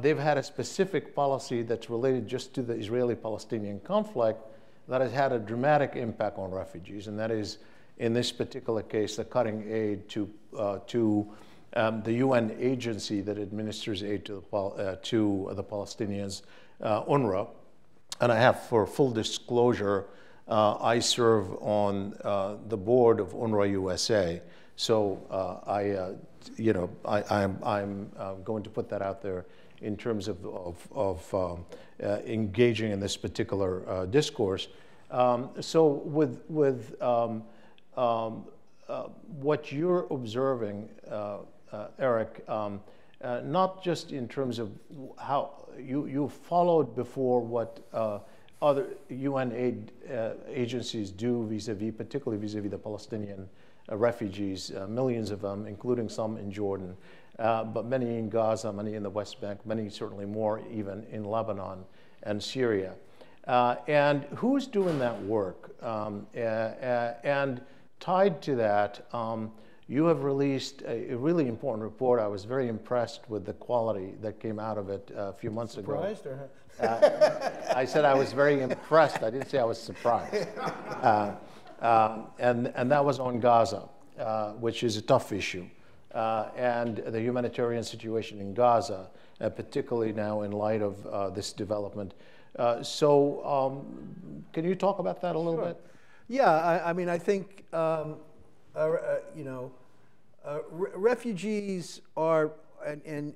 they've had a specific policy that's related just to the Israeli-Palestinian conflict that has had a dramatic impact on refugees, and that is, in this particular case, the cutting aid to the UN agency that administers aid to the Palestinians, UNRWA. And I have, for full disclosure, I serve on the board of UNRWA USA, So I'm going to put that out there in terms of engaging in this particular discourse. So with what you're observing, Eric, not just in terms of how you followed before what other UN aid agencies do vis-a-vis, particularly vis-a-vis the Palestinian refugees, millions of them, including some in Jordan, but many in Gaza, many in the West Bank, many certainly more even in Lebanon and Syria. And who's doing that work? And tied to that, you have released a really important report. I was very impressed with the quality that came out of it a few months ago. Surprised or? I said I was very impressed. I didn't say I was surprised. And that was on Gaza, which is a tough issue, and the humanitarian situation in Gaza, particularly now in light of this development. So can you talk about that a little bit? Yeah, I mean, I think, refugees are, and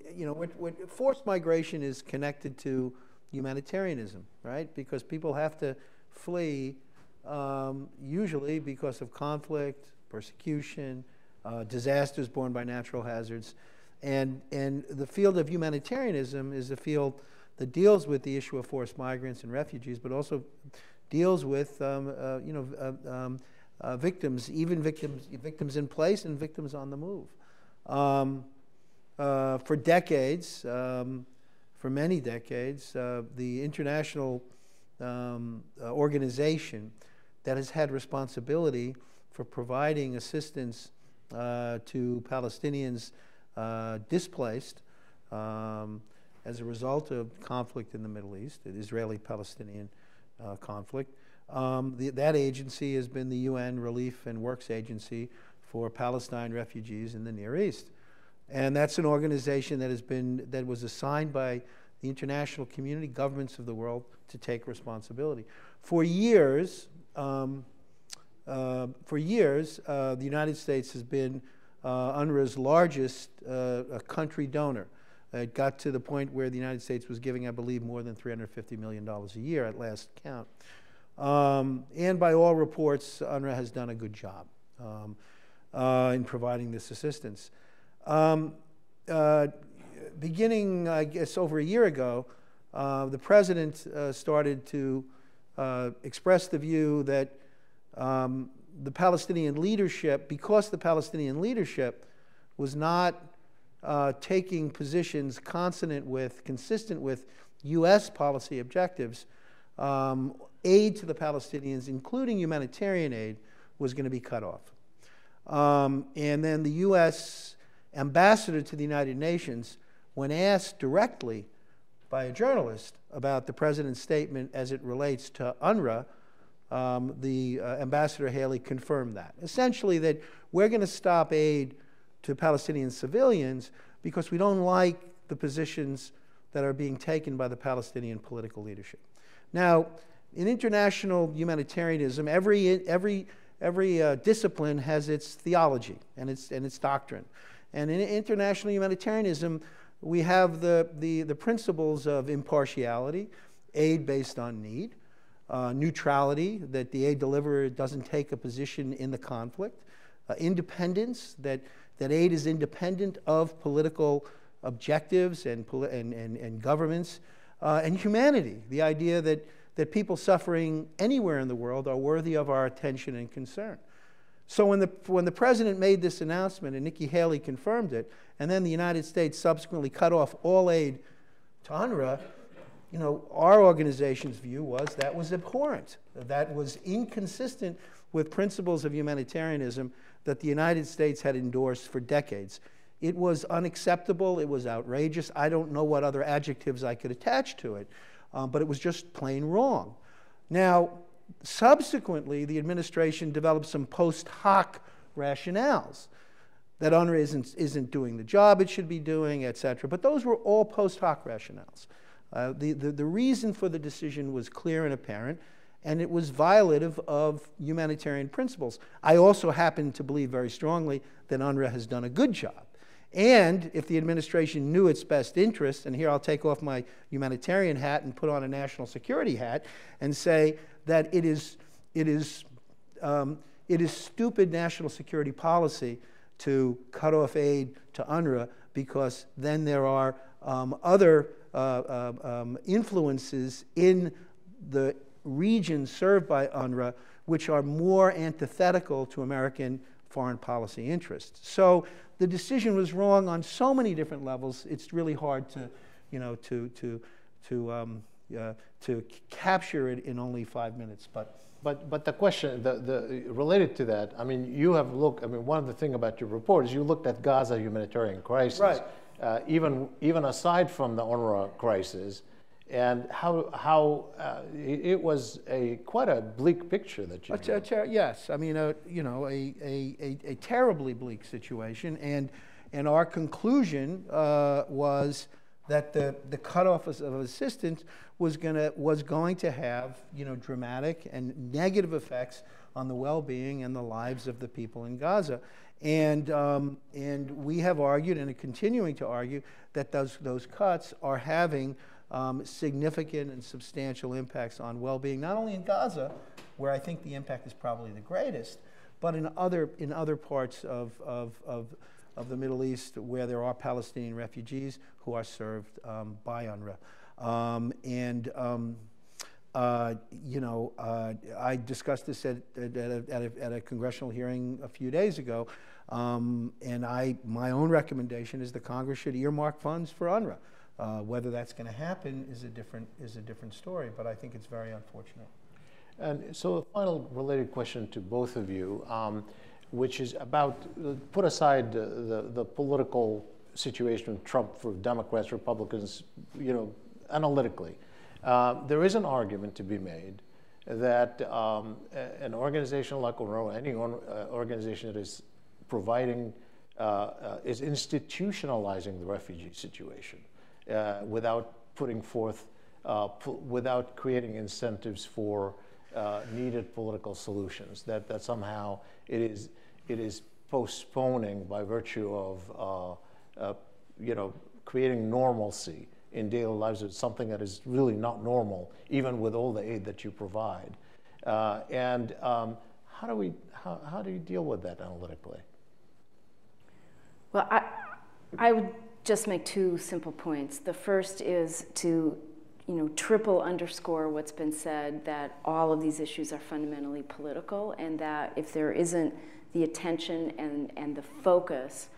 forced migration is connected to humanitarianism, right? Because people have to flee usually because of conflict, persecution, disasters borne by natural hazards. And the field of humanitarianism is a field that deals with the issue of forced migrants and refugees, but also deals with victims, even victims in place and victims on the move. For decades, for many decades, the international organization that has had responsibility for providing assistance to Palestinians displaced as a result of conflict in the Middle East, the Israeli-Palestinian conflict. That agency has been the UN Relief and Works Agency for Palestine refugees in the Near East. And that's an organization that has been, that was assigned by the international community, governments of the world, to take responsibility. For years, the United States has been UNRWA's largest country donor. It got to the point where the United States was giving, I believe, more than $350 million a year at last count. And by all reports, UNRWA has done a good job in providing this assistance. Beginning, I guess, over a year ago, the president started to express the view that the Palestinian leadership, because the Palestinian leadership was not taking positions consistent with U.S. policy objectives, aid to the Palestinians, including humanitarian aid, was going to be cut off. And then the U.S. ambassador to the United Nations, when asked directly by a journalist about the president's statement as it relates to UNRWA, Ambassador Haley confirmed that. Essentially that we're going to stop aid to Palestinian civilians because we don't like the positions that are being taken by the Palestinian political leadership. Now, in international humanitarianism, every discipline has its theology and its doctrine. And in international humanitarianism, we have the principles of impartiality, aid based on need, neutrality, that the aid deliverer doesn't take a position in the conflict, independence, that aid is independent of political objectives and governments, and humanity, the idea that people suffering anywhere in the world are worthy of our attention and concern. So when the president made this announcement and Nikki Haley confirmed it, and then the United States subsequently cut off all aid to UNRWA, our organization's view was that was abhorrent. That was inconsistent with principles of humanitarianism that the United States had endorsed for decades. It was unacceptable. It was outrageous. I don't know what other adjectives I could attach to it, but it was just plain wrong. Now, subsequently, the administration developed some post hoc rationales that UNRWA isn't doing the job it should be doing, et cetera. But those were all post hoc rationales. The reason for the decision was clear and apparent, and it was violative of humanitarian principles. I also happen to believe very strongly that UNRWA has done a good job. And if the administration knew its best interest, and here I'll take off my humanitarian hat and put on a national security hat and say that it is stupid national security policy to cut off aid to UNRWA, because then there are other influences in the regions served by UNRWA which are more antithetical to American foreign policy interests. So the decision was wrong on so many different levels. It's really hard to, you know, to capture it in only 5 minutes. But the question, related to that, I mean, you have looked. I mean, one of the things about your report is you looked at Gaza humanitarian crisis, right? Even aside from the UNRWA crisis, and how it was quite a bleak picture that you yes, I mean, you know, a terribly bleak situation, and our conclusion was that the cutoff of assistance was going to have, you know, dramatic and negative effects on the well-being and the lives of the people in Gaza. And we have argued and are continuing to argue that those cuts are having significant and substantial impacts on well-being, not only in Gaza, where I think the impact is probably the greatest, but in other parts of the Middle East, where there are Palestinian refugees who are served by UNRWA. You know, I discussed this at a congressional hearing a few days ago, and my own recommendation is the Congress should earmark funds for UNRWA. Whether that's going to happen is a different story, but I think it's very unfortunate. And so, a final related question to both of you, which is about, put aside the political situation of Trump for Democrats, Republicans, you know, analytically. There is an argument to be made that an organization like UNRWA, any organization that is providing, is institutionalizing the refugee situation without putting forth, without creating incentives for needed political solutions, that somehow it is postponing by virtue of you know, creating normalcy in daily lives of something that is really not normal, even with all the aid that you provide. How do you deal with that analytically? Well, I would just make two simple points. The first is to, you know, triple underscore what's been said, that all of these issues are fundamentally political, and that if there isn't the attention and the focus,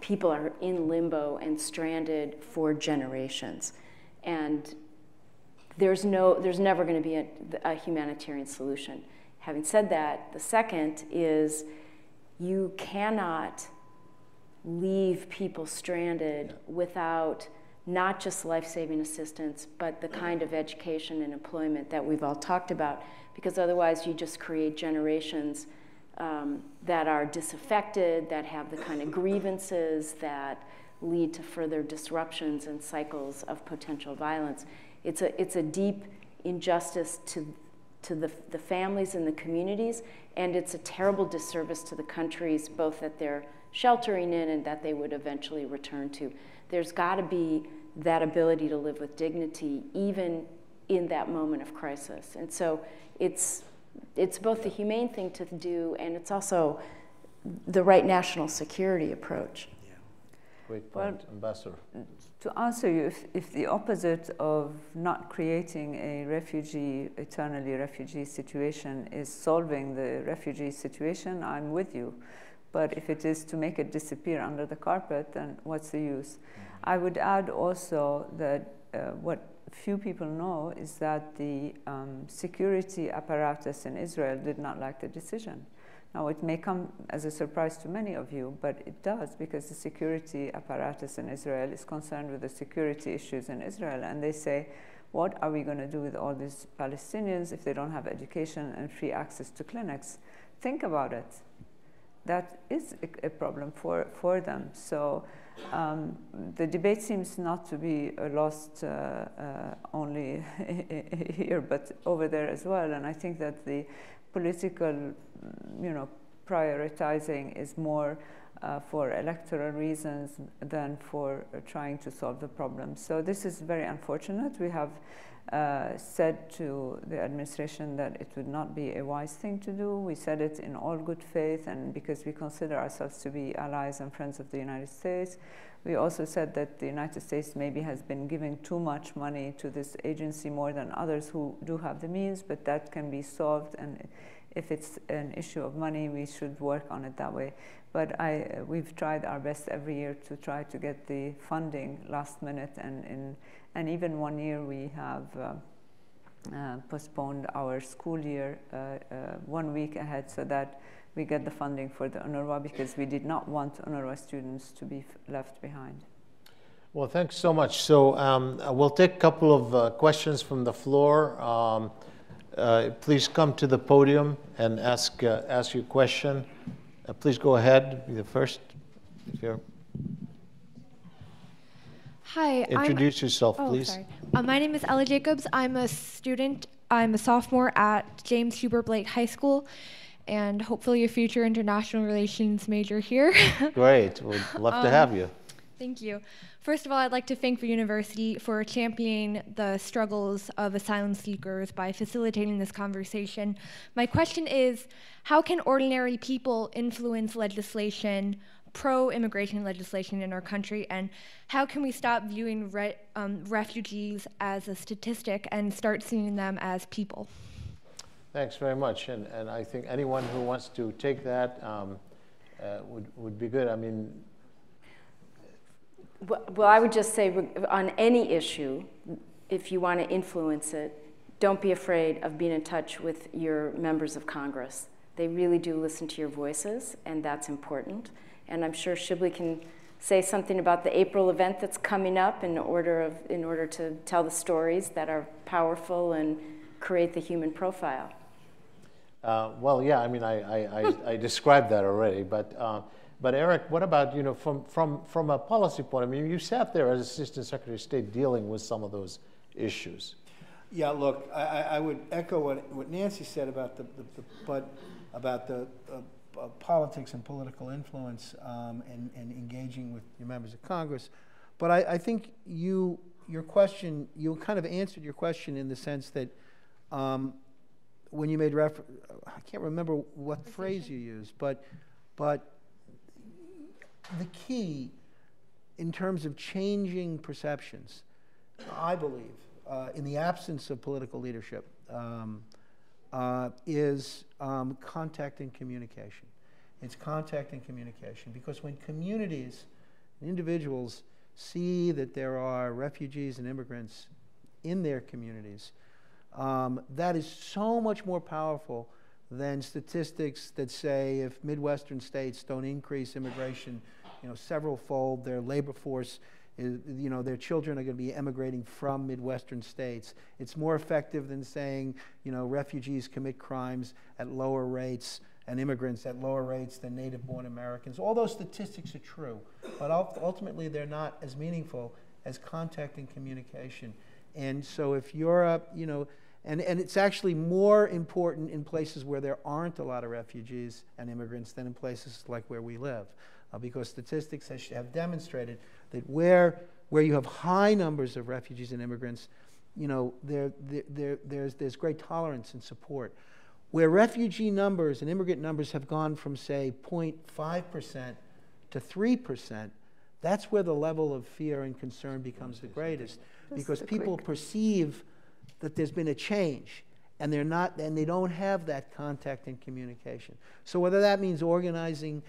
people are in limbo and stranded for generations. And there's never going to be a humanitarian solution. Having said that, the second is you cannot leave people stranded without not just life-saving assistance, but the kind of education and employment that we've all talked about, because otherwise you just create generations that are disaffected, that have the kind of grievances that lead to further disruptions and cycles of potential violence. It's a deep injustice to the families and the communities, and it's a terrible disservice to the countries both that they're sheltering in and that they would eventually return to. There's got to be that ability to live with dignity even in that moment of crisis. And so it's both the humane thing to do, and it's also the right national security approach. Yeah. Great point, Ambassador. To answer you, if the opposite of not creating a refugee, eternally refugee situation is solving the refugee situation, I'm with you. But if it is to make it disappear under the carpet, then what's the use? I would add also that what few people know is that the security apparatus in Israel did not like the decision. Now, it may come as a surprise to many of you, but it does, because the security apparatus in Israel is concerned with the security issues in Israel. And they say, what are we going to do with all these Palestinians if they don't have education and free access to clinics? Think about it. that is a problem for them. So the debate seems not to be lost only here, but over there as well. And I think that the political, prioritizing is more for electoral reasons than for trying to solve the problem. So this is very unfortunate. We have said to the administration that it would not be a wise thing to do. We said it in all good faith, and because we consider ourselves to be allies and friends of the United States. We also said that the United States maybe has been giving too much money to this agency, more than others who do have the means, but that can be solved, and if it's an issue of money, we should work on it that way. But we've tried our best every year to try to get the funding last minute, and even one year we have postponed our school year 1 week ahead so that we get the funding for the UNRWA, because we did not want UNRWA students to be left behind. Well, thanks so much. So we'll take a couple of questions from the floor. Please come to the podium and ask your question. Please go ahead, be the first. If you're... Hi. Introduce yourself, please. Sorry. My name is Ella Jacobs. I'm a student. I'm a sophomore at James Huber Blake High School, and hopefully a future international relations major here. Great. We'd love to have you. Thank you. First of all, I'd like to thank the university for championing the struggles of asylum seekers by facilitating this conversation. My question is, how can ordinary people influence legislation, pro-immigration legislation in our country, and how can we stop viewing refugees as a statistic and start seeing them as people? Thanks very much, and I think anyone who wants to take that would be good. I mean. Well, I would just say on any issue, if you want to influence it, don't be afraid of being in touch with your members of Congress. They really do listen to your voices, and that's important. And I'm sure Shibli can say something about the April event that's coming up in order to tell the stories that are powerful and create the human profile. Well, yeah, I mean, I described that already, but. But Eric, what about, from a policy point of view, you sat there as Assistant Secretary of State dealing with some of those issues. Yeah, look, I would echo what Nancy said about the politics and political influence and engaging with your members of Congress. But I think you kind of answered your question in the sense that when you made reference, I can't remember what phrase you used, but the key in terms of changing perceptions, I believe, in the absence of political leadership, is contact and communication. It's contact and communication, because when communities and individuals see that there are refugees and immigrants in their communities, that is so much more powerful than statistics that say if Midwestern states don't increase immigration, several fold, their labor force is, their children are going to be emigrating from Midwestern states. It's more effective than saying, refugees commit crimes at lower rates and immigrants at lower rates than native-born Americans. All those statistics are true, but ultimately they're not as meaningful as contact and communication. And so if you're a, and it's actually more important in places where there aren't a lot of refugees and immigrants than in places like where we live, because statistics have demonstrated that where you have high numbers of refugees and immigrants, there's great tolerance and support. Where refugee numbers and immigrant numbers have gone from, say, 0.5% to 3%, that's where the level of fear and concern becomes the greatest, because people perceive that there's been a change, and they're not, and they don't have that contact and communication. So whether that means organizing,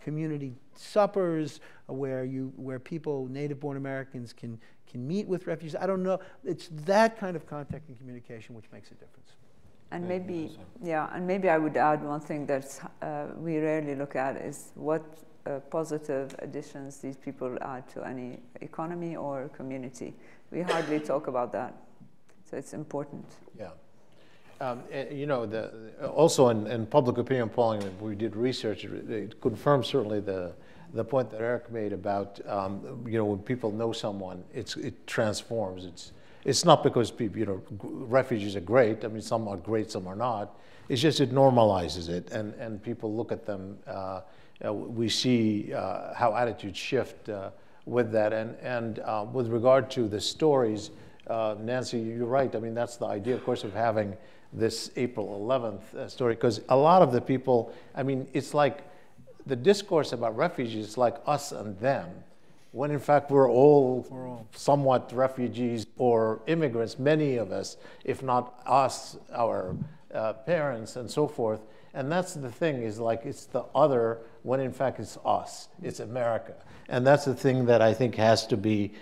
community suppers where people, native-born Americans, can meet with refugees, I don't know. It's that kind of contact and communication which makes a difference. And maybe, yeah, and maybe I would add one thing that we rarely look at is what positive additions these people add to any economy or community. We hardly talk about that. So it's important. Yeah. You know, also in public opinion polling, we did research. It confirms certainly the point that Eric made about you know, when people know someone, it transforms. It's not because people, you know, refugees are great. I mean, some are great, some are not. It's just it normalizes it, and people look at them. We see how attitudes shift with that, and with regard to the stories, Nancy, you're right. I mean, that's the idea, of course, of having this April 11th story, because a lot of the people, I mean, it's like the discourse about refugees is like us and them, when in fact we're all somewhat refugees or immigrants, many of us, if not us, our parents and so forth. And that's the thing, is like it's the other, when in fact it's us, it's America. And that's the thing that I think has to be,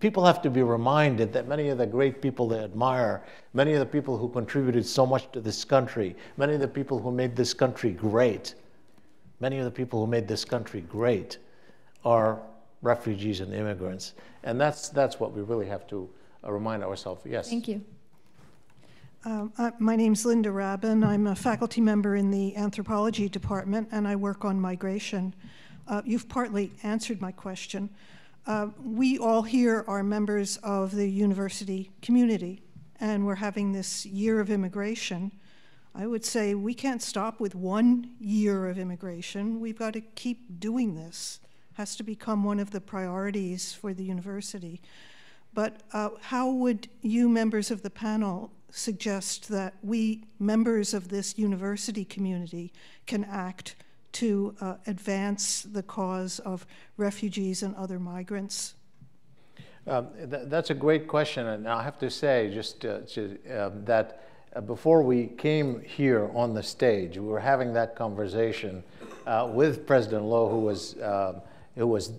people have to be reminded that many of the great people they admire, many of the people who contributed so much to this country, many of the people who made this country great, many of the people who made this country great are refugees and immigrants. And that's what we really have to remind ourselves. Yes. Thank you. My name's Linda Rabin. I'm a faculty member in the anthropology department, and I work on migration. You've partly answered my question. We all here are members of the university community, and we're having this year of immigration. I would say we can't stop with 1 year of immigration. We've got to keep doing this. It has to become one of the priorities for the university. But how would you, members of the panel, suggest that we, members of this university community, can act to advance the cause of refugees and other migrants? That's a great question, and I have to say just that before we came here on the stage, we were having that conversation with President Loh, who was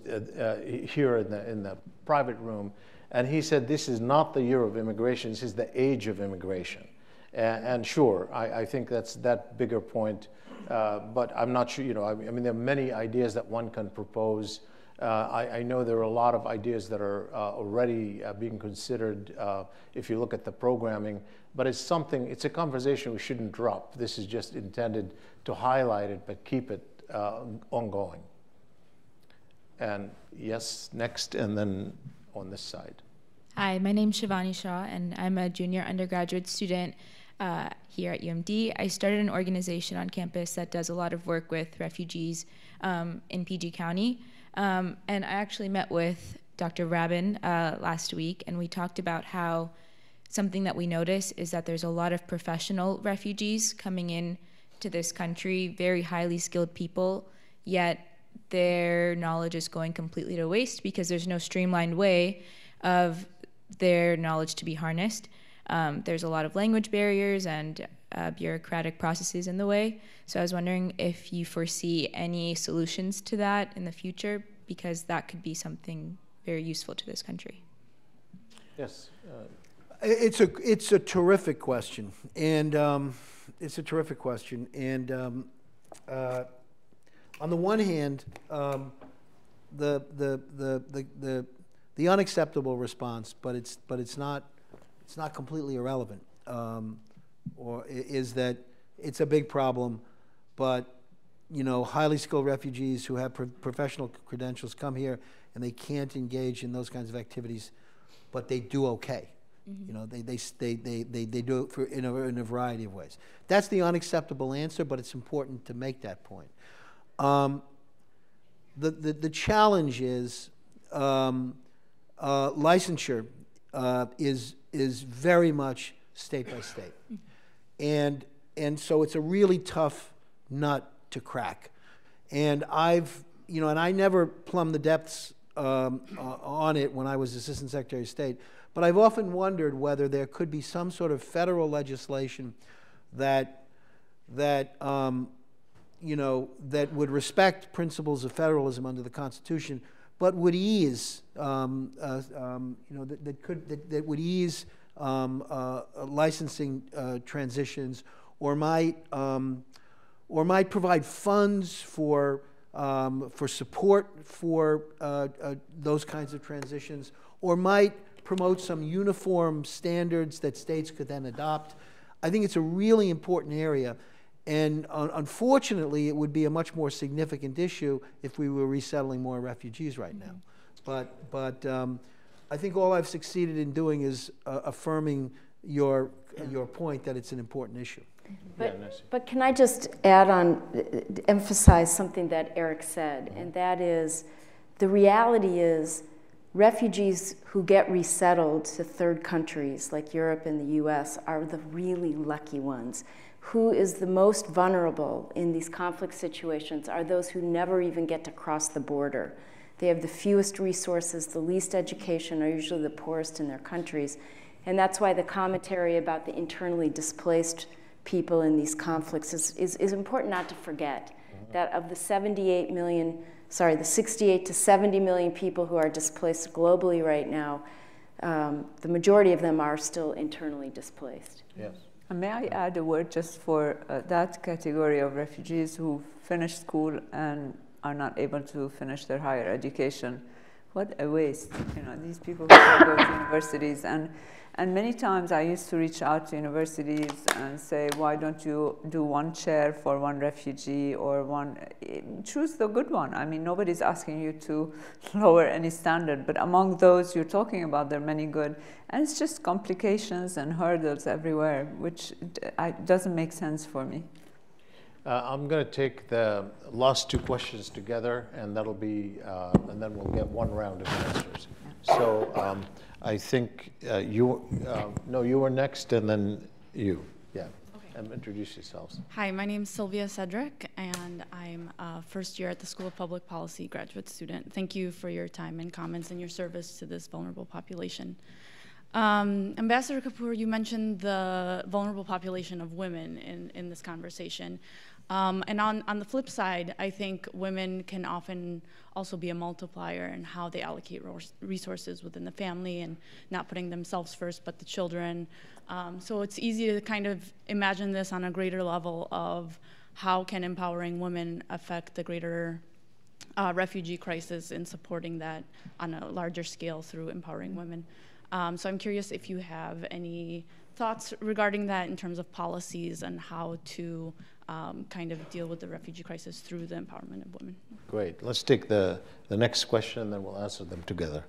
here in the private room, and he said, this is not the year of immigration, this is the age of immigration. And sure, I think that's that bigger point. But I'm not sure, you know, I mean, there are many ideas that one can propose. I know there are a lot of ideas that are already being considered if you look at the programming, but it's something, it's a conversation we shouldn't drop. This is just intended to highlight it, but keep it ongoing. And yes, next, and then on this side. Hi, my name's Shivani Shah, and I'm a junior undergraduate student here at UMD. I started an organization on campus that does a lot of work with refugees in PG County. And I actually met with Dr. Rabin last week, and we talked about how something that we notice is that there's a lot of professional refugees coming in to this country, very highly skilled people, yet their knowledge is going completely to waste because there's no streamlined way of their knowledge to be harnessed. There's a lot of language barriers and bureaucratic processes in the way. So I was wondering if you foresee any solutions to that in the future, because that could be something very useful to this country. Yes. It's a terrific question, and on the one hand, the unacceptable response, but it's not completely irrelevant, or is that it's a big problem, but you know, highly skilled refugees who have professional credentials come here and they can't engage in those kinds of activities, but they do okay. Mm-hmm. You know, they do it in a variety of ways. That's the unacceptable answer, but it's important to make that point. The challenge is licensure is very much state by state, and so it's a really tough nut to crack. And I've, you know, and I never plumbed the depths on it when I was Assistant Secretary of State, but I've often wondered whether there could be some sort of federal legislation that would respect principles of federalism under the Constitution, but would ease, that would ease licensing transitions, or might provide funds for support for those kinds of transitions, or might promote some uniform standards that states could then adopt. I think it's a really important area, and unfortunately, it would be a much more significant issue if we were resettling more refugees right now. But I think all I've succeeded in doing is affirming your point that it's an important issue. But can I just add on, emphasize something that Eric said, and that is, the reality is refugees who get resettled to third countries like Europe and the US are the really lucky ones. Who is the most vulnerable in these conflict situations are those who never even get to cross the border. They have the fewest resources, the least education, are usually the poorest in their countries. And that's why the commentary about the internally displaced people in these conflicts is important not to forget, that of the 68 to 70 million people who are displaced globally right now, the majority of them are still internally displaced. Yes. May I add a word just for that category of refugees who finish school and are not able to finish their higher education? What a waste, you know, these people who go to universities. And many times I used to reach out to universities and say, why don't you do one chair for one refugee or one, choose the good one. I mean, nobody's asking you to lower any standard, but among those you're talking about, there are many good. And it's just complications and hurdles everywhere, which doesn't make sense for me. I'm going to take the last two questions together, and that'll be, and then we'll get one round of answers. So. I think you were next, and then you. Yeah, okay. Introduce yourselves. Hi, my name's Sylvia Cedric, and I'm first year at the School of Public Policy graduate student. Thank you for your time and comments and your service to this vulnerable population. Ambassador Kapoor, you mentioned the vulnerable population of women in this conversation. And on the flip side, I think women can often also be a multiplier in how they allocate resources within the family and not putting themselves first but the children. So it's easy to kind of imagine this on a greater level of how can empowering women affect the greater refugee crisis and supporting that on a larger scale through empowering women. So I'm curious if you have any thoughts regarding that in terms of policies and how to kind of deal with the refugee crisis through the empowerment of women. Great. Let's take the next question, and then we'll answer them together.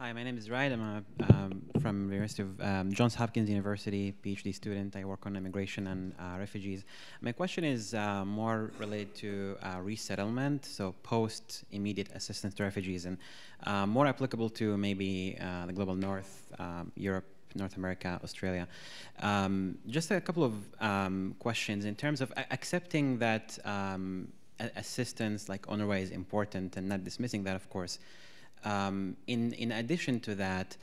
Hi, my name is Ryan. I'm from the University of Johns Hopkins University, PhD student. I work on immigration and refugees. My question is more related to resettlement, so post-immediate assistance to refugees, and more applicable to maybe the global north, Europe, North America, Australia. Just a couple of questions in terms of accepting that assistance like UNRWA is important and not dismissing that, of course. In addition to that,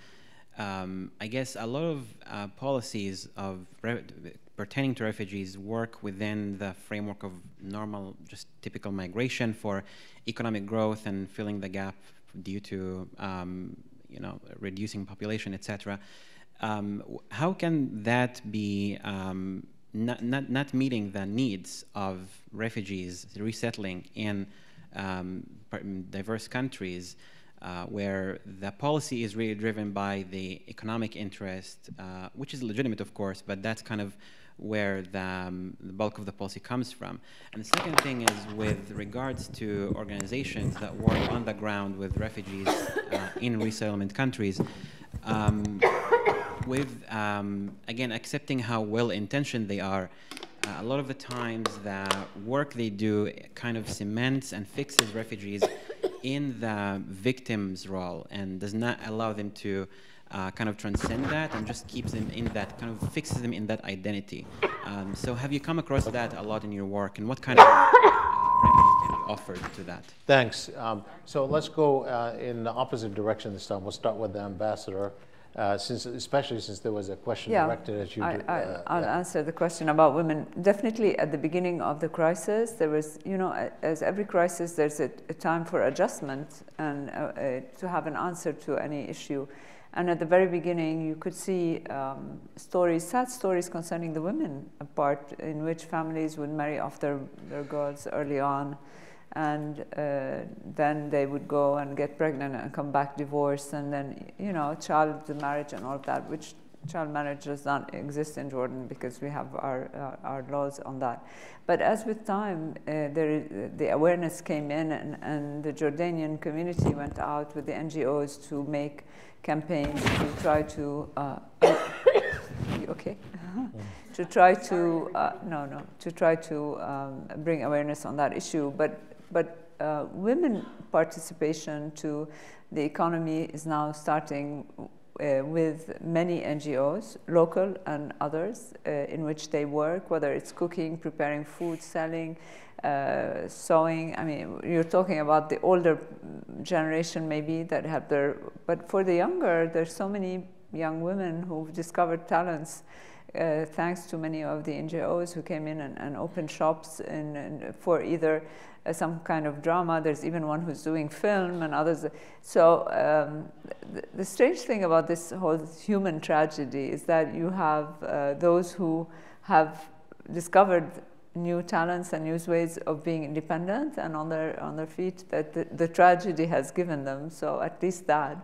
I guess a lot of policies of pertaining to refugees work within the framework of normal, just typical migration for economic growth and filling the gap due to you know, reducing population, etc. How can that be not meeting the needs of refugees resettling in diverse countries where the policy is really driven by the economic interest, which is legitimate, of course, but that's kind of where the bulk of the policy comes from. And the second thing is with regards to organizations that work on the ground with refugees in resettlement countries. With, again, accepting how well-intentioned they are, a lot of the times the work they do kind of cements and fixes refugees in the victim's role and does not allow them to kind of transcend that and just keeps them in that, kind of fixes them in that identity. So have you come across that a lot in your work, and what kind of remedies can be offered to that? Thanks. So let's go in the opposite direction this time. We'll start with the ambassador. Especially since there was a question directed at you. I'll answer the question about women. Definitely at the beginning of the crisis, there was, you know, as every crisis, there's a time for adjustment and to have an answer to any issue. And at the very beginning, you could see stories, sad stories concerning the women part, in which families would marry off their girls early on. And then they would go and get pregnant and come back divorced, and then, you know, child marriage and all of that, which child marriage does not exist in Jordan because we have our laws on that. But as with time, the awareness came in, and the Jordanian community went out with the NGOs to make campaigns to try to bring awareness on that issue. But women participation to the economy is now starting with many NGOs, local and others, in which they work, whether it's cooking, preparing food, selling, sewing. I mean, you're talking about the older generation maybe that have their, but for the younger, there's so many young women who've discovered talents thanks to many of the NGOs who came in and opened shops for either some kind of drama. There's even one who's doing film and others. So the strange thing about this whole human tragedy is that you have those who have discovered new talents and new ways of being independent and on their feet that the tragedy has given them. So at least that.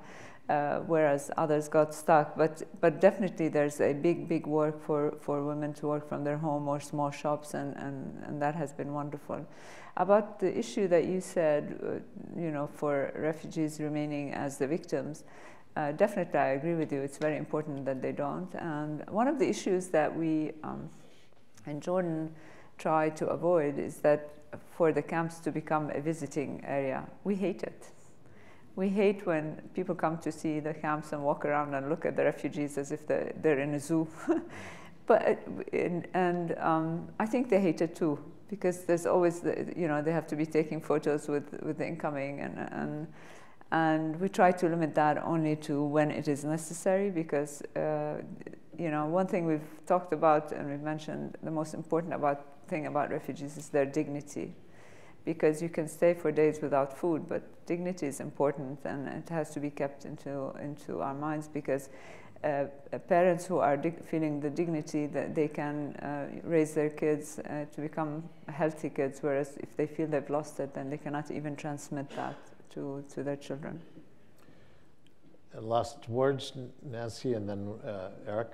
Whereas others got stuck, but definitely there's a big work for women to work from their home or small shops, and that has been wonderful. About the issue that you said, you know, for refugees remaining as the victims, definitely I agree with you. It's very important that they don't. And one of the issues that we in Jordan try to avoid is that for the camps to become a visiting area. We hate it. We hate when people come to see the camps and walk around and look at the refugees as if they're in a zoo. and I think they hate it too, because there's always, you know, they have to be taking photos with the incoming, and we try to limit that only to when it is necessary, because, you know, one thing we've talked about and we've mentioned, the most important thing about refugees is their dignity. Because you can stay for days without food, but dignity is important, and it has to be kept into our minds, because parents who are feeling the dignity that they can raise their kids to become healthy kids, whereas if they feel they've lost it, then they cannot even transmit that to their children. Last words, Nancy, and then Eric.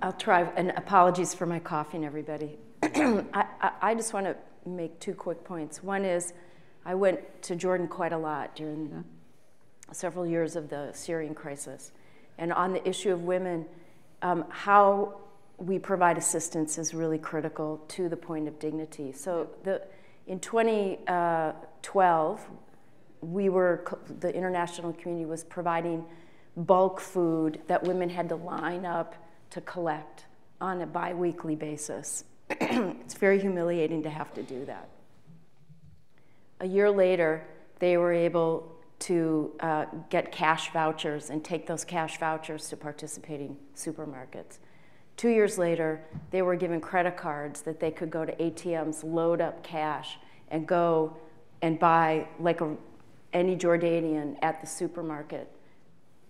I'll try, and apologies for my coughing, everybody. I just want to make two quick points. One is, I went to Jordan quite a lot during several years of the Syrian crisis. And on the issue of women, how we provide assistance is really critical to the point of dignity. So in 2012, the international community was providing bulk food that women had to line up to collect on a biweekly basis. It's very humiliating to have to do that. A year later, they were able to get cash vouchers and take those cash vouchers to participating supermarkets. 2 years later, they were given credit cards that they could go to ATMs, load up cash, and go and buy, like any Jordanian at the supermarket,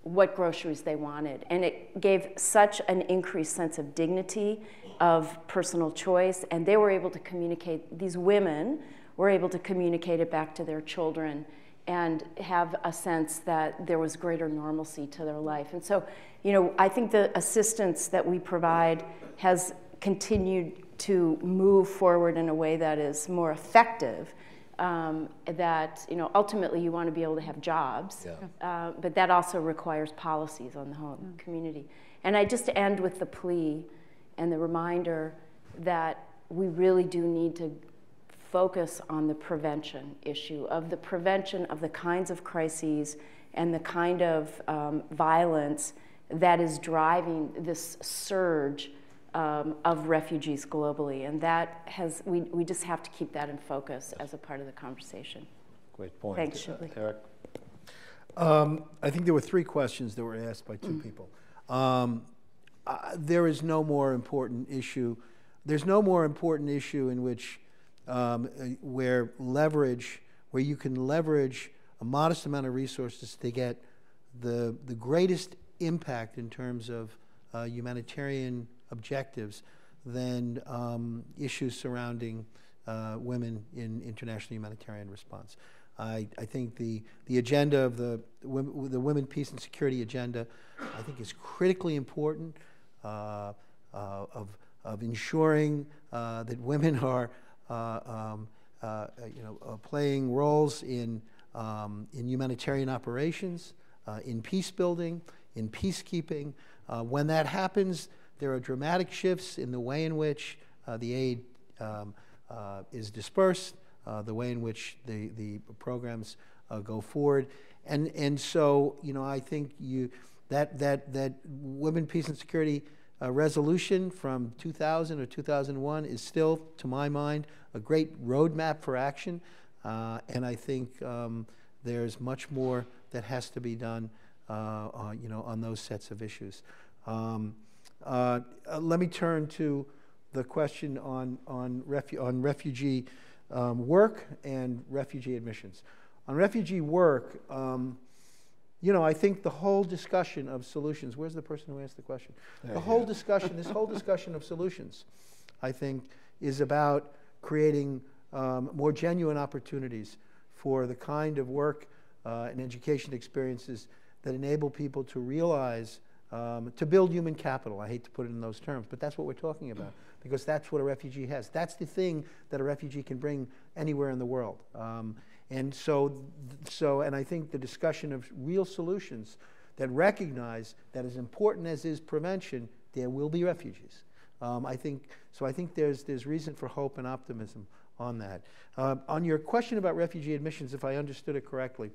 what groceries they wanted. And it gave such an increased sense of dignity, of personal choice, and they were able to communicate, these women were able to communicate it back to their children and have a sense that there was greater normalcy to their life. And so, you know, I think the assistance that we provide has continued to move forward in a way that is more effective. That, you know, ultimately you want to be able to have jobs, but that also requires policies on the whole community. And I just end with the plea and the reminder that we really do need to focus on the prevention issue, of the prevention of the kinds of crises and the kind of violence that is driving this surge of refugees globally, and that has, we just have to keep that in focus as a part of the conversation. Great point. Thanks, Shirley. Eric? I think there were three questions that were asked by two people. There is no more important issue. There's no more important issue in which, where you can leverage a modest amount of resources to get the greatest impact in terms of humanitarian objectives than issues surrounding women in international humanitarian response. I think the agenda of the Women, Peace, and Security agenda, I think, is critically important of ensuring that women are playing roles in humanitarian operations, in peace building, in peacekeeping. When that happens, there are dramatic shifts in the way in which the aid is dispersed, the way in which the programs go forward, and so, you know, I think that Women, Peace, and Security resolution from 2000 or 2001 is still, to my mind, a great roadmap for action, and I think there's much more that has to be done, you know, on those sets of issues. Let me turn to the question on refugee work and refugee admissions. On refugee work, you know, I think the whole discussion of solutions, where's the person who asked the question? The whole discussion, this whole discussion of solutions, I think, is about creating more genuine opportunities for the kind of work and education experiences that enable people to realize, to build human capital. I hate to put it in those terms, but that's what we're talking about, because that's what a refugee has. That's the thing that a refugee can bring anywhere in the world. And so, and I think the discussion of real solutions that recognize that, as important as is prevention, there will be refugees. I think, so I think there's reason for hope and optimism on that. On your question about refugee admissions, if I understood it correctly,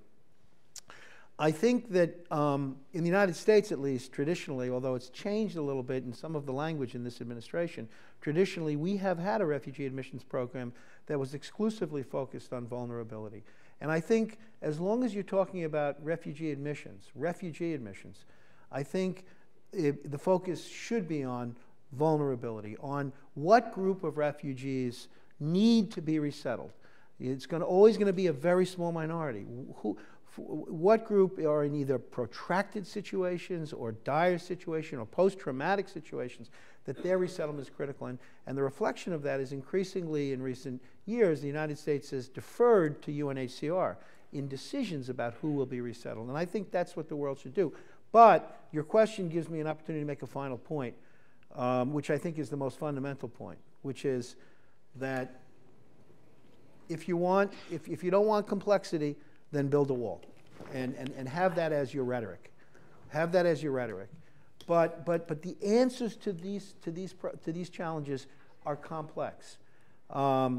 I think that in the United States, at least, traditionally, although it's changed a little bit in some of the language in this administration, traditionally we have had a refugee admissions program that was exclusively focused on vulnerability. And I think as long as you're talking about refugee admissions, I think the focus should be on vulnerability, on what group of refugees need to be resettled. It's always going to be a very small minority. What group are in either protracted situations or dire situations or post-traumatic situations that their resettlement is critical in. And the reflection of that is increasingly, in recent years, the United States has deferred to UNHCR in decisions about who will be resettled. And I think that's what the world should do. But your question gives me an opportunity to make a final point, which I think is the most fundamental point, which is that if you don't want complexity, then build a wall, and have that as your rhetoric, But the answers to these challenges are complex. You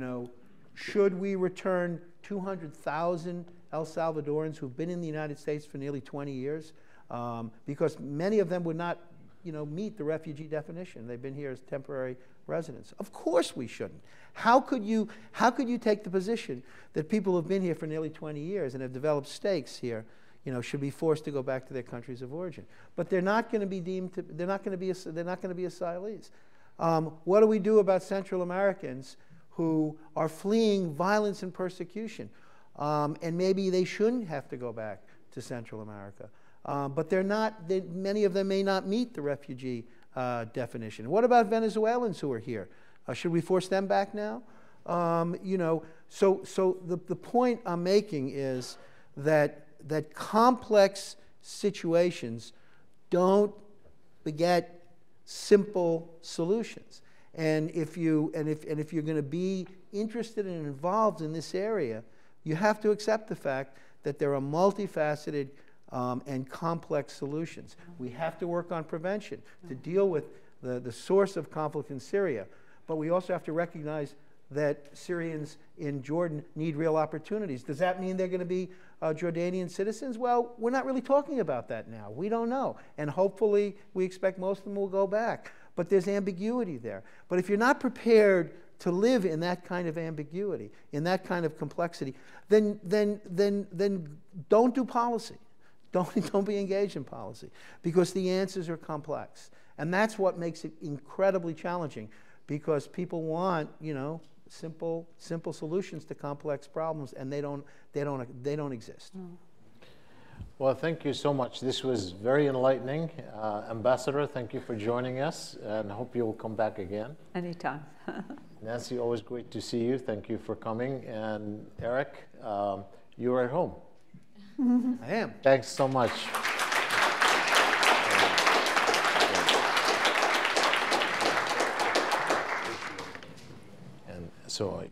know, should we return 200,000 El Salvadorans who've been in the United States for nearly 20 years, because many of them would not, you know, meet the refugee definition? They've been here as temporary residents. Of course we shouldn't. How could you take the position that people who have been here for nearly 20 years and have developed stakes here, you know, should be forced to go back to their countries of origin? But they're not going to be they're not going to be asylees. What do we do about Central Americans who are fleeing violence and persecution, and maybe they shouldn't have to go back to Central America? But they're not, many of them may not meet the refugee definition. What about Venezuelans who are here? Should we force them back now? You know, so the point I'm making is that complex situations don't beget simple solutions. And if you're going to be interested and involved in this area, you have to accept the fact that there are multifaceted and complex solutions. We have to work on prevention to deal with the source of conflict in Syria, but we also have to recognize that Syrians in Jordan need real opportunities. Does that mean they're going to be Jordanian citizens? Well, we're not really talking about that now. We don't know, and hopefully we expect most of them will go back, but there's ambiguity there. But if you're not prepared to live in that kind of ambiguity, in that kind of complexity, then don't do policy. Don't be engaged in policy, because the answers are complex. And that's what makes it incredibly challenging, because people want, you know, simple solutions to complex problems, and they don't exist. Well, thank you so much. This was very enlightening. Ambassador, thank you for joining us, and hope you will come back again. Anytime. Nancy, always great to see you. Thank you for coming. And Eric, you're at home. I am. Thanks so much. And so